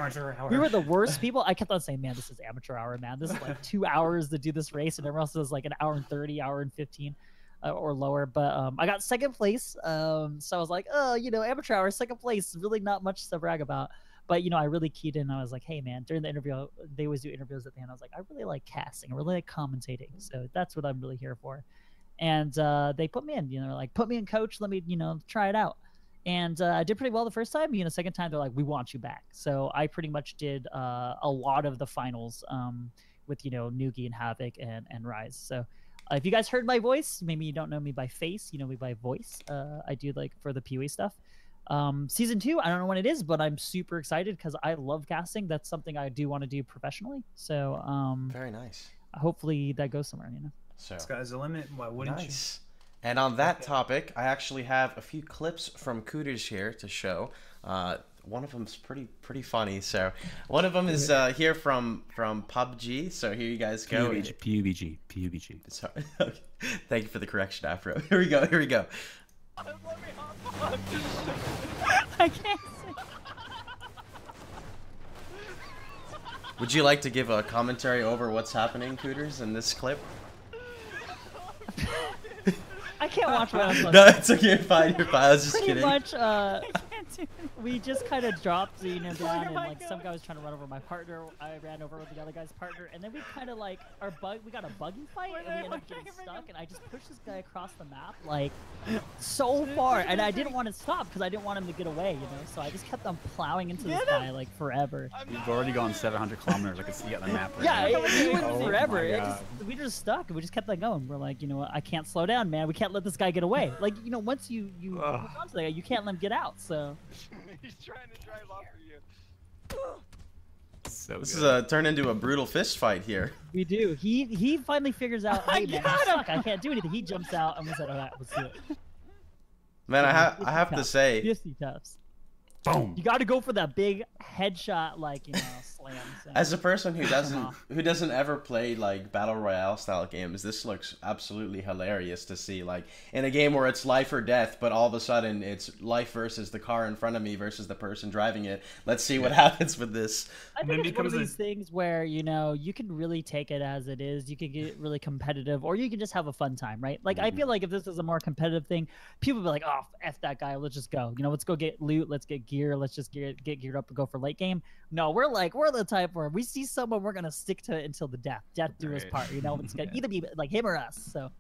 we were the worst people. I kept on saying, man, this is amateur hour, man. This is like two hours to do this race. And everyone else was like an hour and thirty, hour and fifteen. Uh, or lower, but um, I got second place. Um, so I was like, oh, you know, amateur hour, second place, really not much to brag about. But, you know, I really keyed in. I was like, hey, man, during the interview, they always do interviews at the end. I was like, I really like casting. I really like commentating. So that's what I'm really here for. And uh, they put me in, you know, like, put me in, coach. Let me, you know, try it out. And uh, I did pretty well the first time. You know, second time, they're like, we want you back. So I pretty much did uh, a lot of the finals um, with, you know, Noogie and Havoc and, and Rise. So if you guys heard my voice, maybe you don't know me by face, you know me by voice. Uh, I do like for the P U A stuff. Um, season two, I don't know when it is, but I'm super excited because I love casting. That's something I do want to do professionally. So um, very nice. Hopefully that goes somewhere, you know. So sky's the limit. Why wouldn't nice. you? Nice. And on that okay. topic, I actually have a few clips from Cooterz here to show. Uh, one of them's pretty pretty funny. So one of them is uh, here from from P U B G. So here you guys go. P U B G. P U B G. P U B G. Sorry. Okay. Thank you for the correction, Afro. Here we go. Here we go. I can't see. Would you like to give a commentary over what's happening, Cooterz, in this clip? I can't watch what I'm No, it's okay. You're fine. You're fine. I was just Pretty kidding. Pretty much, uh, we just kind of dropped, you know, down, and like some guy was trying to run over my partner. I ran over with the other guy's partner, and then we kind of like our bug. We got a buggy fight, and we ended up getting stuck. And I just pushed this guy across the map like so far, and I didn't want to stop because I didn't want him to get away, you know. So I just kept on plowing into this guy like forever. We've already gone seven hundred kilometers. I can see on the map. Right yeah, now. It, it went oh forever. It just, we just stuck, and we just kept on going. We're like, you know what? I can't slow down, man. We can't let this guy get away. Like, you know, once you you hook onto that guy, you can't let him get out. So he's trying to drive off of you. So this good. is a turn into a brutal fist fight here. We do. He he finally figures out. Hey, I man, I, suck. I can't do anything. He jumps out and was like, "All right, let's do it." Man, so I have I have tough. to say. Fifty tops. Boom. You got to go for that big headshot, like you know, slam. As a person who doesn't who doesn't ever play like battle royale style games, this looks absolutely hilarious to see. Like in a game where it's life or death, but all of a sudden it's life versus the car in front of me versus the person driving it. Let's see what happens with this. I think it's one of these things where you know you can really take it as it is. You can get really competitive, or you can just have a fun time, right? Like I feel like if this is a more competitive thing, people would be like, "Oh, f that guy. Let's just go. You know, let's go get loot. Let's get." gear let's just get, get geared up and go for late game. No, we're like we're the type where we see someone, we're gonna stick to it until the death death do right. his part, you know. It's gonna either be like him or us. So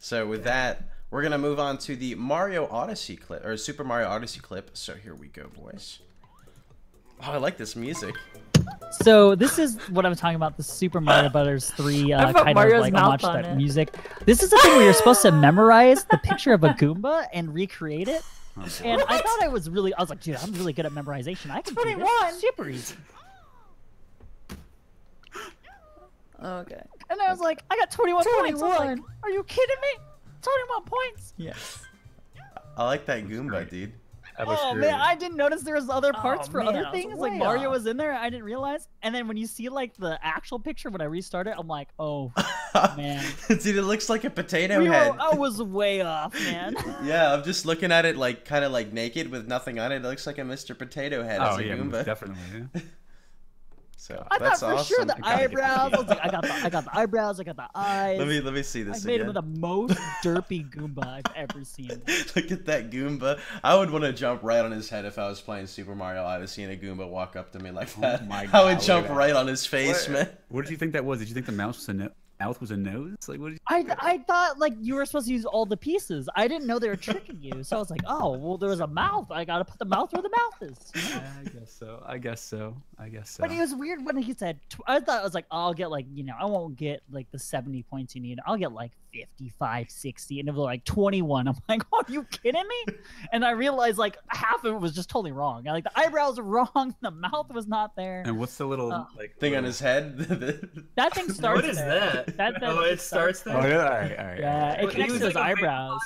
so with that, we're gonna move on to the Mario Odyssey clip, or Super Mario Odyssey clip. So here we go, boys. Oh, I like this music. So this is what I'm talking about, the Super Mario Brothers three uh, kind Mario's of like homage to that it. music. This is the thing where you're supposed to memorize the picture of a Goomba and recreate it. Oh, and what? I thought I was really, I was like, dude, I'm really good at memorization. I can twenty-one. Do this super easy. Okay. And I was like, I got twenty-one, twenty-one. points. I was like, are you kidding me? twenty-one points? Yes. I like that Goomba, dude. That oh great. man, I didn't notice there was other parts oh, for man, other things. Like Mario off. was in there, I didn't realize. And then when you see like the actual picture, when I restarted, I'm like, oh, Man. Dude, it looks like a potato we head. Were, I was way off, man. Yeah, I'm just looking at it like kind of like naked with nothing on it. It looks like a Mister Potato Head. Oh, as a yeah, Goomba. Definitely. Yeah. So I that's thought for awesome. Sure the I eyebrows. I, was like, I got the I got the eyebrows. I got the eyes. Let me let me see this. I made him the most derpy Goomba I've ever seen. Look at that Goomba. I would want to jump right on his head if I was playing Super Mario Odyssey and a Goomba walk up to me like that. Oh my God, I would jump right on his face, what, man. What did you think that was? Did you think the mouse was a no mouth was a nose? Like what? Did you I th I thought like you were supposed to use all the pieces. I didn't know they were tricking you, so I was like, oh well, there was a mouth. I gotta put the mouth where the mouth is. Yeah, I guess so. I guess so. I guess so. But it was weird when he said. Tw I thought I was like, oh, I'll get like you know, I won't get like the seventy points you need. I'll get like fifty-five, sixty, and it was like twenty-one. I'm like, oh, are you kidding me? And I realized like half of it was just totally wrong. I, like the eyebrows were wrong, the mouth was not there. And what's the little uh, like thing on his head? That thing starts. What is there. That? That, that oh, it starts there? Oh, yeah, all right, all right. Yeah, it connects well, to his like eyebrows.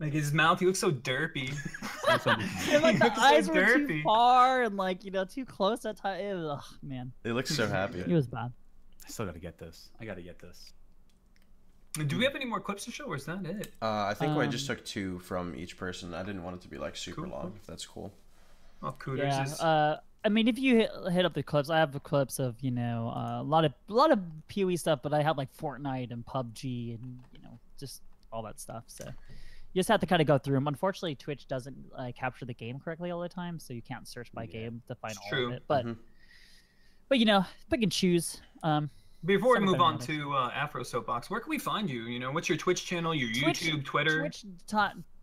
Like, his mouth, he looks so derpy. And, like, the eyes so were derpy. Too far and, like, you know, too close that time. It was, oh, man. They look so happy. It was bad. I still gotta get this. I gotta get this. Do we have any more clips to show, or is that it? Uh, I think um, I just took two from each person. I didn't want it to be, like, super cool. long, if that's cool. Oh, Cooterz yeah, is... Uh, I mean, if you hit, hit up the clips, I have the clips of you know uh, a lot of a lot of P O E stuff, but I have like Fortnite and P U B G and you know just all that stuff. So you just have to kind of go through them. Unfortunately, Twitch doesn't uh, capture the game correctly all the time, so you can't search by yeah. game to find it's all true. Of it. But mm-hmm. but you know, pick and choose. Um, Before we move on matters. to uh, Afro Soapbox, where can we find you? You know, what's your Twitch channel? Your Twitch, YouTube, Twitter? Twitch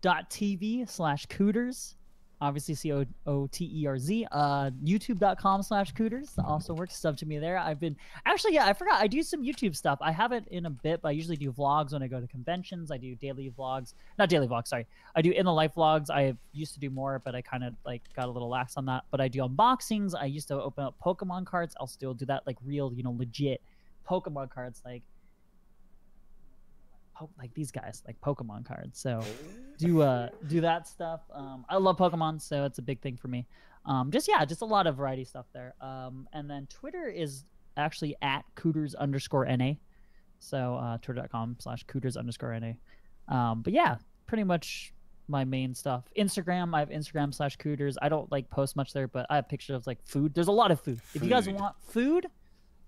dot T V slash Cooterz. Obviously, C O O T E R Z. Uh, YouTube dot com slash Cooterz also works stuff to me there. I've been actually, yeah, I forgot. I do some YouTube stuff. I haven't in a bit, but I usually do vlogs when I go to conventions. I do daily vlogs, not daily vlogs, sorry. I do in the life vlogs. I used to do more, but I kind of like got a little lax on that. But I do unboxings. I used to open up Pokemon cards. I'll still do that, like real, you know, legit Pokemon cards, like. Like these guys like Pokemon cards, so do uh do that stuff. um I love Pokemon, so it's a big thing for me. Um just yeah just a lot of variety stuff there. Um and then Twitter is actually at Cooterz underscore N A, so uh twitter dot com slash Cooterz underscore N A. Um but yeah, pretty much my main stuff. Instagram, I have Instagram slash Cooterz. I don't like post much there, but I have pictures of like food. There's a lot of food, food. If you guys want food,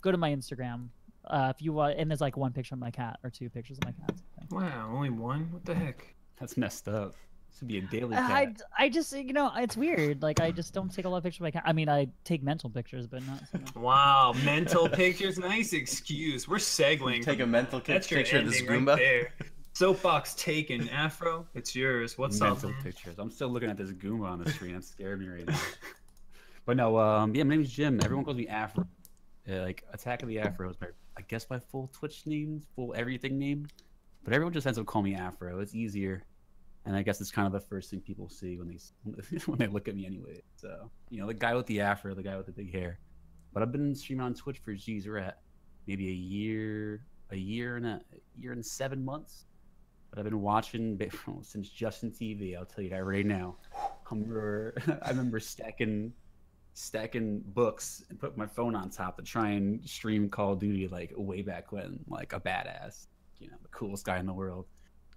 go to my Instagram. Uh, if you want, and there's like one picture of my cat or two pictures of my cat. Wow, only one? What the heck? That's messed up. This would be a daily cat. I, I just, you know, it's weird. Like, I just don't take a lot of pictures of my cat. I mean, I take mental pictures, but not so much. Wow, mental pictures. Nice excuse. We're segling. Take a mental That's picture of this Goomba. Right Soapbox taken. Afro, it's yours. What's up? Mental pictures. I'm still looking at this Goomba on the screen. That's scaring me right now. But no, um, yeah, my name's Jim. Everyone calls me Afro. Yeah, like, Attack of the Afro is my, I guess my full Twitch name, full everything name. But everyone just ends up calling me Afro. It's easier. And I guess it's kind of the first thing people see when they when they look at me anyway. So, you know, the guy with the Afro, the guy with the big hair. But I've been streaming on Twitch for, geez, we're at maybe a year, a year and a, a year and seven months. But I've been watching since Justin T V. I'll tell you that right now. I remember, I remember stacking... stacking books and put my phone on top to try and stream Call of Duty like way back when, like a badass, you know, the coolest guy in the world.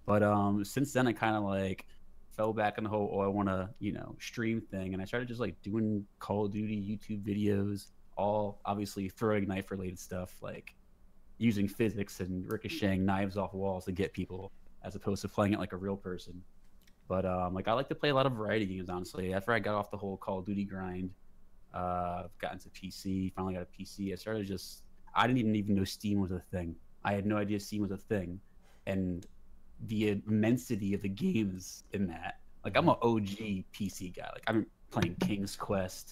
But um since then I kind of like fell back on the whole oh I want to you know stream thing, and I started just like doing Call of Duty YouTube videos, all obviously throwing knife related stuff, like using physics and ricocheting knives off walls to get people as opposed to playing it like a real person. But um like I like to play a lot of variety games, honestly. After I got off the whole Call of Duty grind, Uh, I've gotten to P C, finally got a P C. I started just, I didn't even, even know Steam was a thing. I had no idea Steam was a thing. And the immensity of the games in that. Like, I'm an O G P C guy. Like, I've been playing King's Quest.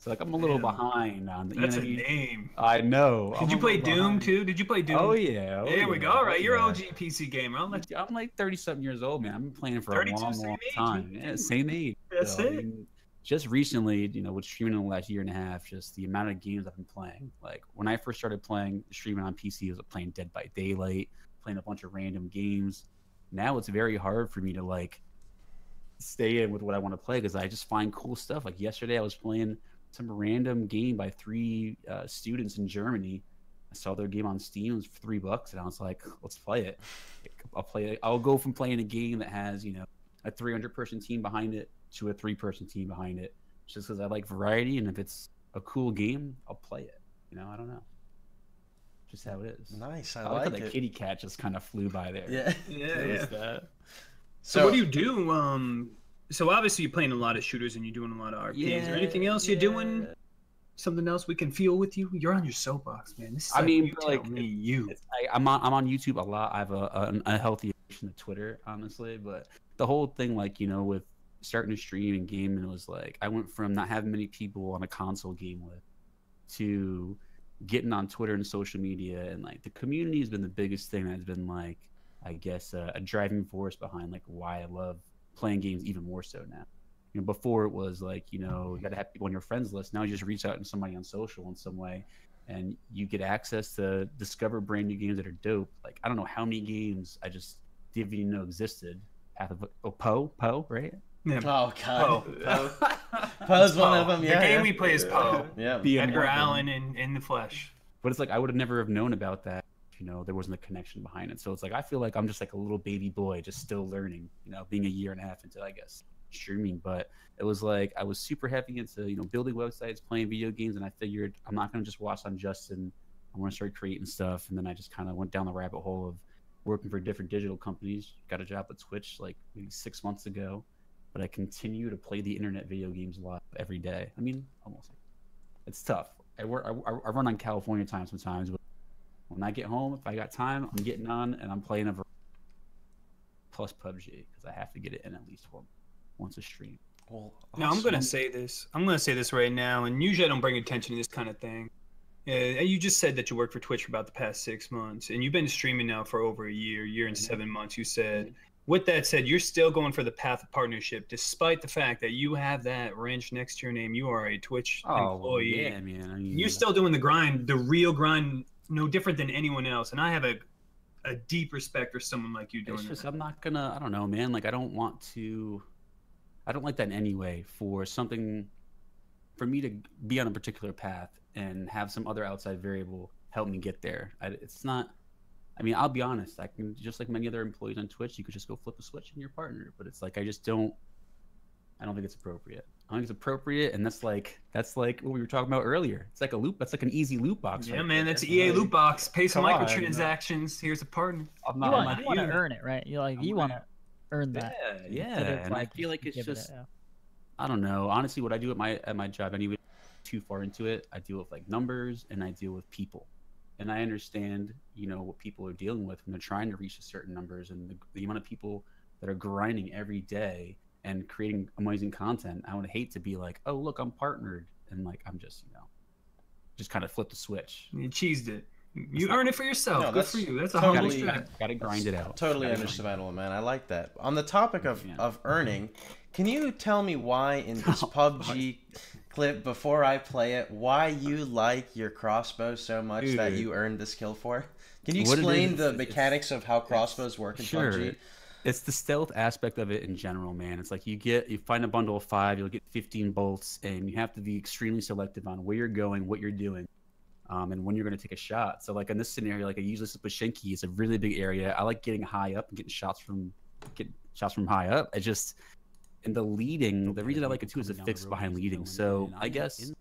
So, like, I'm a little Damn. behind on the That's you know a I mean? name. I know. Did I'm you play Doom, behind. too? Did you play Doom? Oh, yeah. Oh, there yeah. we go. All right. You're an O G P C gamer. I'm like thirty-something years old, man. I've been playing for a long, long time. Age. Yeah, same age. That's so, it. I mean, just recently, you know, with streaming in the last year and a half, just the amount of games I've been playing. Like, when I first started playing streaming on P C, I was playing Dead by Daylight, playing a bunch of random games. Now it's very hard for me to, like, stay in with what I want to play because I just find cool stuff. Like, yesterday I was playing some random game by three uh, students in Germany I saw their game on Steam. It was three bucks, and I was like, "Let's play it." I'll play it. I'll go from playing a game that has, you know, a three hundred person team behind it to a three person team behind it, just because I like variety. And if it's a cool game, I'll play it. You know, I don't know. Just how it is. Nice. I, I like, like how the kitty cat just kind of flew by there. Yeah, yeah, yeah. That. So, so what do you do? Um, so obviously you're playing a lot of shooters and you're doing a lot of R Ps. Yeah, is there anything else yeah. you're doing? Something else we can feel with you? You're on your soapbox, man. This is I like mean, you like me, you. I, I'm on I'm on YouTube a lot. I have a a, a healthy addiction to Twitter, honestly. But the whole thing, like you know, with starting to stream and game, and it was like I went from not having many people on a console game with to getting on Twitter and social media, and like the community has been the biggest thing that's been like I guess uh, a driving force behind like why I love playing games even more so now. You know, before it was like, you know, you got to have people on your friends list. Now you just reach out to somebody on social in some way, and you get access to discover brand new games that are dope. Like, I don't know how many games I just didn't even know existed. Path of oh, Poe, Poe, right? Yeah. Oh, God. Poe. Poe's Poe. One of them, yeah. The game yeah. we play is Poe. Yeah. yeah. Edgar Allan in, in the flesh. But it's like, I would have never have known about that. You know, there wasn't a connection behind it. So it's like, I feel like I'm just like a little baby boy just still learning, you know, being a year and a half into, I guess, streaming. But it was like I was super heavy into, you know, building websites, playing video games, and I figured I'm not going to just watch on Justin. I want to start creating stuff. And then I just kind of went down the rabbit hole of working for different digital companies. Got a job at Twitch like maybe six months ago, but I continue to play the internet video games live every day. I mean, almost. It's tough. I work. I, I run on California time sometimes, but when I get home, if I got time, I'm getting on and I'm playing a plus P U B G because I have to get it in at least one. Once a stream. Well, awesome. Now I'm gonna say this. I'm gonna say this right now, and usually I don't bring attention to this kind of thing. Uh, you just said that you worked for Twitch for about the past six months, and you've been streaming now for over a year, year and mm-hmm. seven months. You said. Mm-hmm. With that said, you're still going for the path of partnership, despite the fact that you have that wrench next to your name. You are a Twitch oh, employee. Yeah, man. I mean, you're still doing the grind, the real grind, no different than anyone else. And I have a. a deep respect for someone like you doing. It's just that. I'm not gonna. I don't know, man. Like I don't want to. I don't like that in any way for something, for me to be on a particular path and have some other outside variable help me get there. I, it's not, I mean, I'll be honest, I can, just like many other employees on Twitch, you could just go flip a switch and you're partner, but it's like, I just don't, I don't think it's appropriate. I don't think it's appropriate. And that's like, that's like what we were talking about earlier. It's like a loop. That's like an easy loot box. Yeah, right man, there. That's an E A loot box. Pay some God, microtransactions. Here's a partner. I'm not, you want, you want to earn it, right? You're like, I'm you want to. Earn that. Yeah, yeah. And like, I feel like it's just, it, yeah. I don't know. Honestly, what I do at my at my job, anyway, too far into it, I deal with like numbers and I deal with people, and I understand, you know, what people are dealing with when they're trying to reach a certain numbers and the, the amount of people that are grinding every day and creating amazing content. I would hate to be like, oh look, I'm partnered, and like I'm just, you know, just kind of flipped the switch. You cheesed it. You earn it for yourself. No, good for you. That's a humble strap. Gotta grind it out. Totally understandable, man. I like that. On the topic of, yeah. of earning, can you tell me why in this oh, P U B G God. clip, before I play it, why you like your crossbow so much Dude. that you earned this kill for? Can you explain the mechanics it's, of how crossbows work in sure. P U B G? It's the stealth aspect of it in general, man. It's like you get, you find a bundle of five, you'll get fifteen bolts, and you have to be extremely selective on where you're going, what you're doing. Um, and when you're going to take a shot. So like in this scenario, like I usually sit with Shinki. It's a really big area. I like getting high up and getting shots from getting shots from high up. I just, and the leading, the reason I like it too is the fix behind leading. So I guess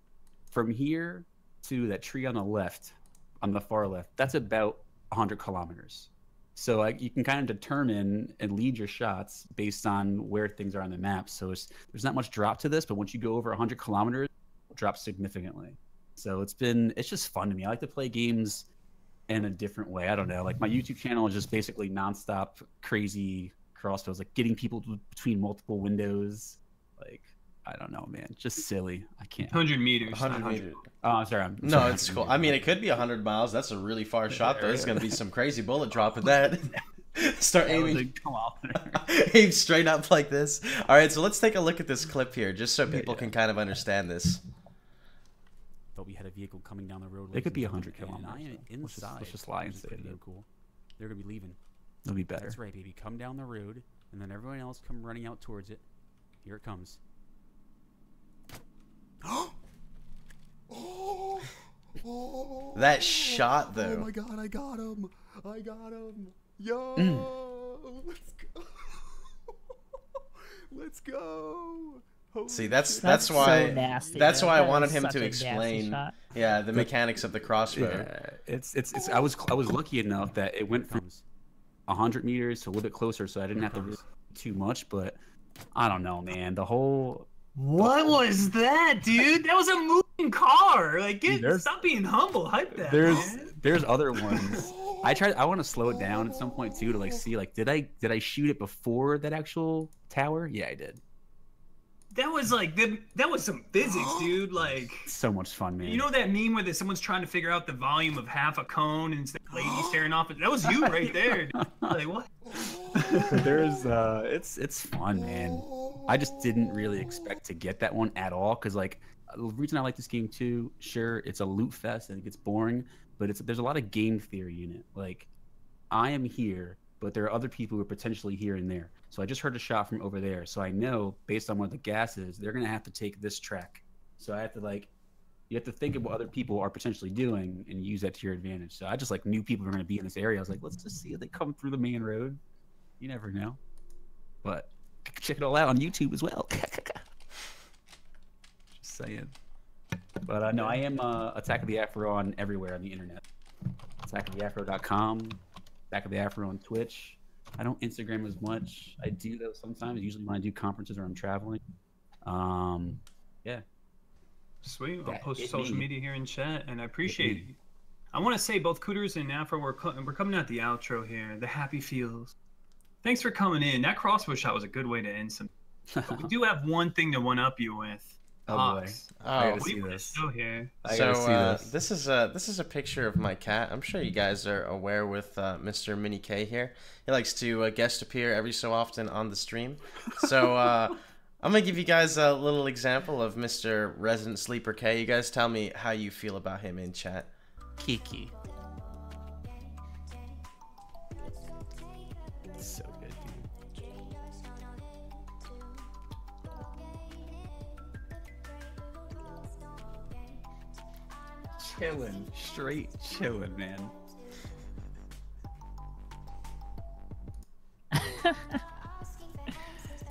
from here to that tree on the left, on the far left, that's about one hundred kilometers. So like you can kind of determine and lead your shots based on where things are on the map. So it's, there's not much drop to this, but once you go over one hundred kilometers, it drops significantly. So it's been, it's just fun to me. I like to play games in a different way. I don't know. Like my YouTube channel is just basically nonstop crazy crossbows, like getting people between multiple windows. Like, I don't know, man. Just silly. I can't. one hundred meters. one hundred meters. Oh, I'm sorry. I'm no, sorry. It's cool. I mean, it could be one hundred miles. That's a really far shot, though. There's going to be some crazy bullet drop at that. Start aiming. Aim straight up like this. All right, so let's take a look at this clip here just so people yeah. can kind of understand this. But we had a vehicle coming down the road. It could be one hundred kilometers. I am inside. Let's just lie and say they're cool. They're going to be leaving. It'll be better. That's right, baby. Come down the road, and then everyone else come running out towards it. Here it comes. Oh! Oh! Oh! That shot though. Oh my god, I got him. I got him. Yo, mm. let's go. Let's go. Holy See, that's that's, that's why so nasty, that's man. why I that wanted him to explain yeah, the mechanics of the crossbow. Yeah, it's it's it's I was I was lucky enough that it went from a hundred meters to a little bit closer, so I didn't have to risk too much, but I don't know, man. The whole What was that, dude? That was a moving car. Like, get, stop being humble. Hype that. There's man. there's other ones. I tried. I want to slow it down at some point too to like see like did I did I shoot it before that actual tower? Yeah, I did. That was like the, that was some physics, dude. Like so much fun, man. You know that meme where the, someone's trying to figure out the volume of half a cone and it's that lady staring off it? That was you right there. Dude. Like what? There's uh, it's it's fun, man. I just didn't really expect to get that one at all, because like the reason I like this game too, sure, it's a loot fest and it gets boring, but it's there's a lot of game theory in it. Like I am here, but there are other people who are potentially here and there. So I just heard a shot from over there. So I know based on what the gas is, they're gonna have to take this track. So I have to like, you have to think of what other people are potentially doing and use that to your advantage. So I just like knew people were gonna be in this area. I was like, let's just see if they come through the main road. You never know, but. Check it all out on YouTube as well. Just saying. But uh, no, I am uh, Attack of the Afro on everywhere on the internet. attack of the afro dot com, Attack of the Afro on Twitch. I don't Instagram as much. I do though sometimes, usually when I do conferences or I'm traveling. Um, yeah. Sweet. I'll post social media here in chat, and I appreciate it. I want to say both Cooterz and Afro, we're, co we're coming out the outro here. The happy feels. Thanks for coming in. That crossbow shot was a good way to end some. But we do have one thing to one up you with. Oh Pohx. boy! Oh, we see this. Still here. I so see uh, this. this is a this is a picture of my cat. I'm sure you guys are aware with uh, Mister Mini K here. He likes to uh, guest appear every so often on the stream. So uh, I'm gonna give you guys a little example of Mister Resident Sleeper K. You guys tell me how you feel about him in chat. Kiki. Chilling, straight chilling, man.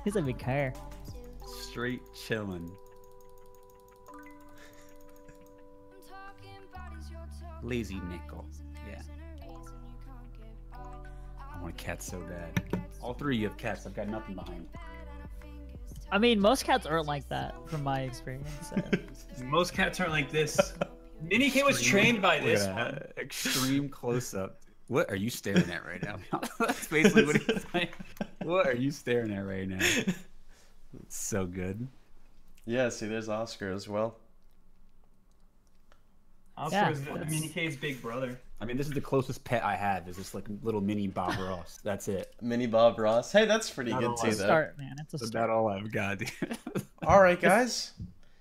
He's a big car. Straight chilling. Lazy nickel. Yeah. I want a cat so bad. All three of you have cats. I've got nothing behind. I mean, most cats aren't like that, from my experience. So. Most cats aren't like this. Mini K was trained by this yeah. one. Extreme close-up. What are you staring at right now? That's basically what he's like. What are you staring at right now? It's so good. Yeah, see, there's Oscar as well. Oscar is yeah, Mini K's big brother. I mean, this is the closest pet I have. Is this like little mini Bob Ross. That's it. Mini Bob Ross. Hey, that's pretty not good too, though. Start, man. It's a start. About all I've got. All right, guys.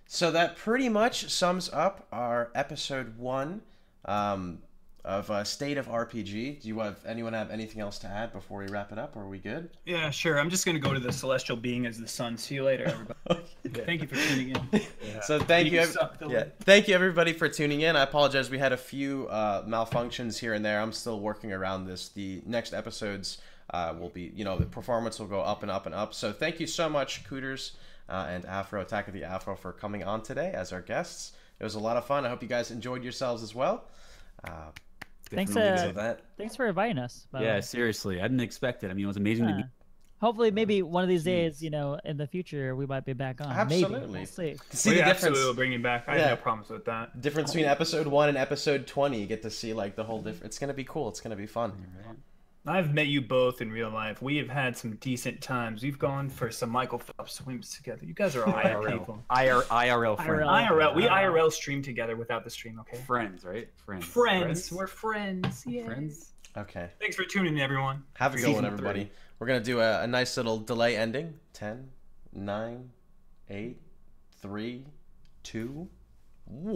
So that pretty much sums up our episode one um, of uh, State of R P G. Do you have anyone have anything else to add before we wrap it up? Or are we good? Yeah, sure. I'm just going to go to the celestial being as the sun. See you later, everybody. Okay. Thank you for tuning in. Yeah. So thank you, you yeah. thank you everybody for tuning in. I apologize. We had a few uh, malfunctions here and there. I'm still working around this. The next episodes uh, will be, you know, the performance will go up and up and up. So thank you so much, Cooterz. Uh, and Afro, Attack of the Afro, for coming on today as our guests. It was a lot of fun. I hope you guys enjoyed yourselves as well. Uh, thanks, uh, that. thanks for inviting us. By yeah, way. seriously. I didn't expect it. I mean, it was amazing yeah. to meet. Hopefully, maybe one of these days, you know, in the future, we might be back on. Absolutely. Maybe. We'll see. See we the absolutely will bring you back. I yeah. have no problems with that. Difference between episode one and episode twenty. You get to see, like, the whole different. It's going to be cool. It's going to be fun. Right. I've met you both in real life. We have had some decent times. We've gone for some Michael Phelps swims together. You guys are all I R L people. I R L friends. I R L. We I R L stream together without the stream, okay? Friends, right? Friends. Friends. friends. We're friends. Yeah. Friends. Okay. Thanks for tuning in, everyone. Have a good one, everybody. Three. We're going to do a, a nice little delay ending. ten, nine, eight, three, two, one.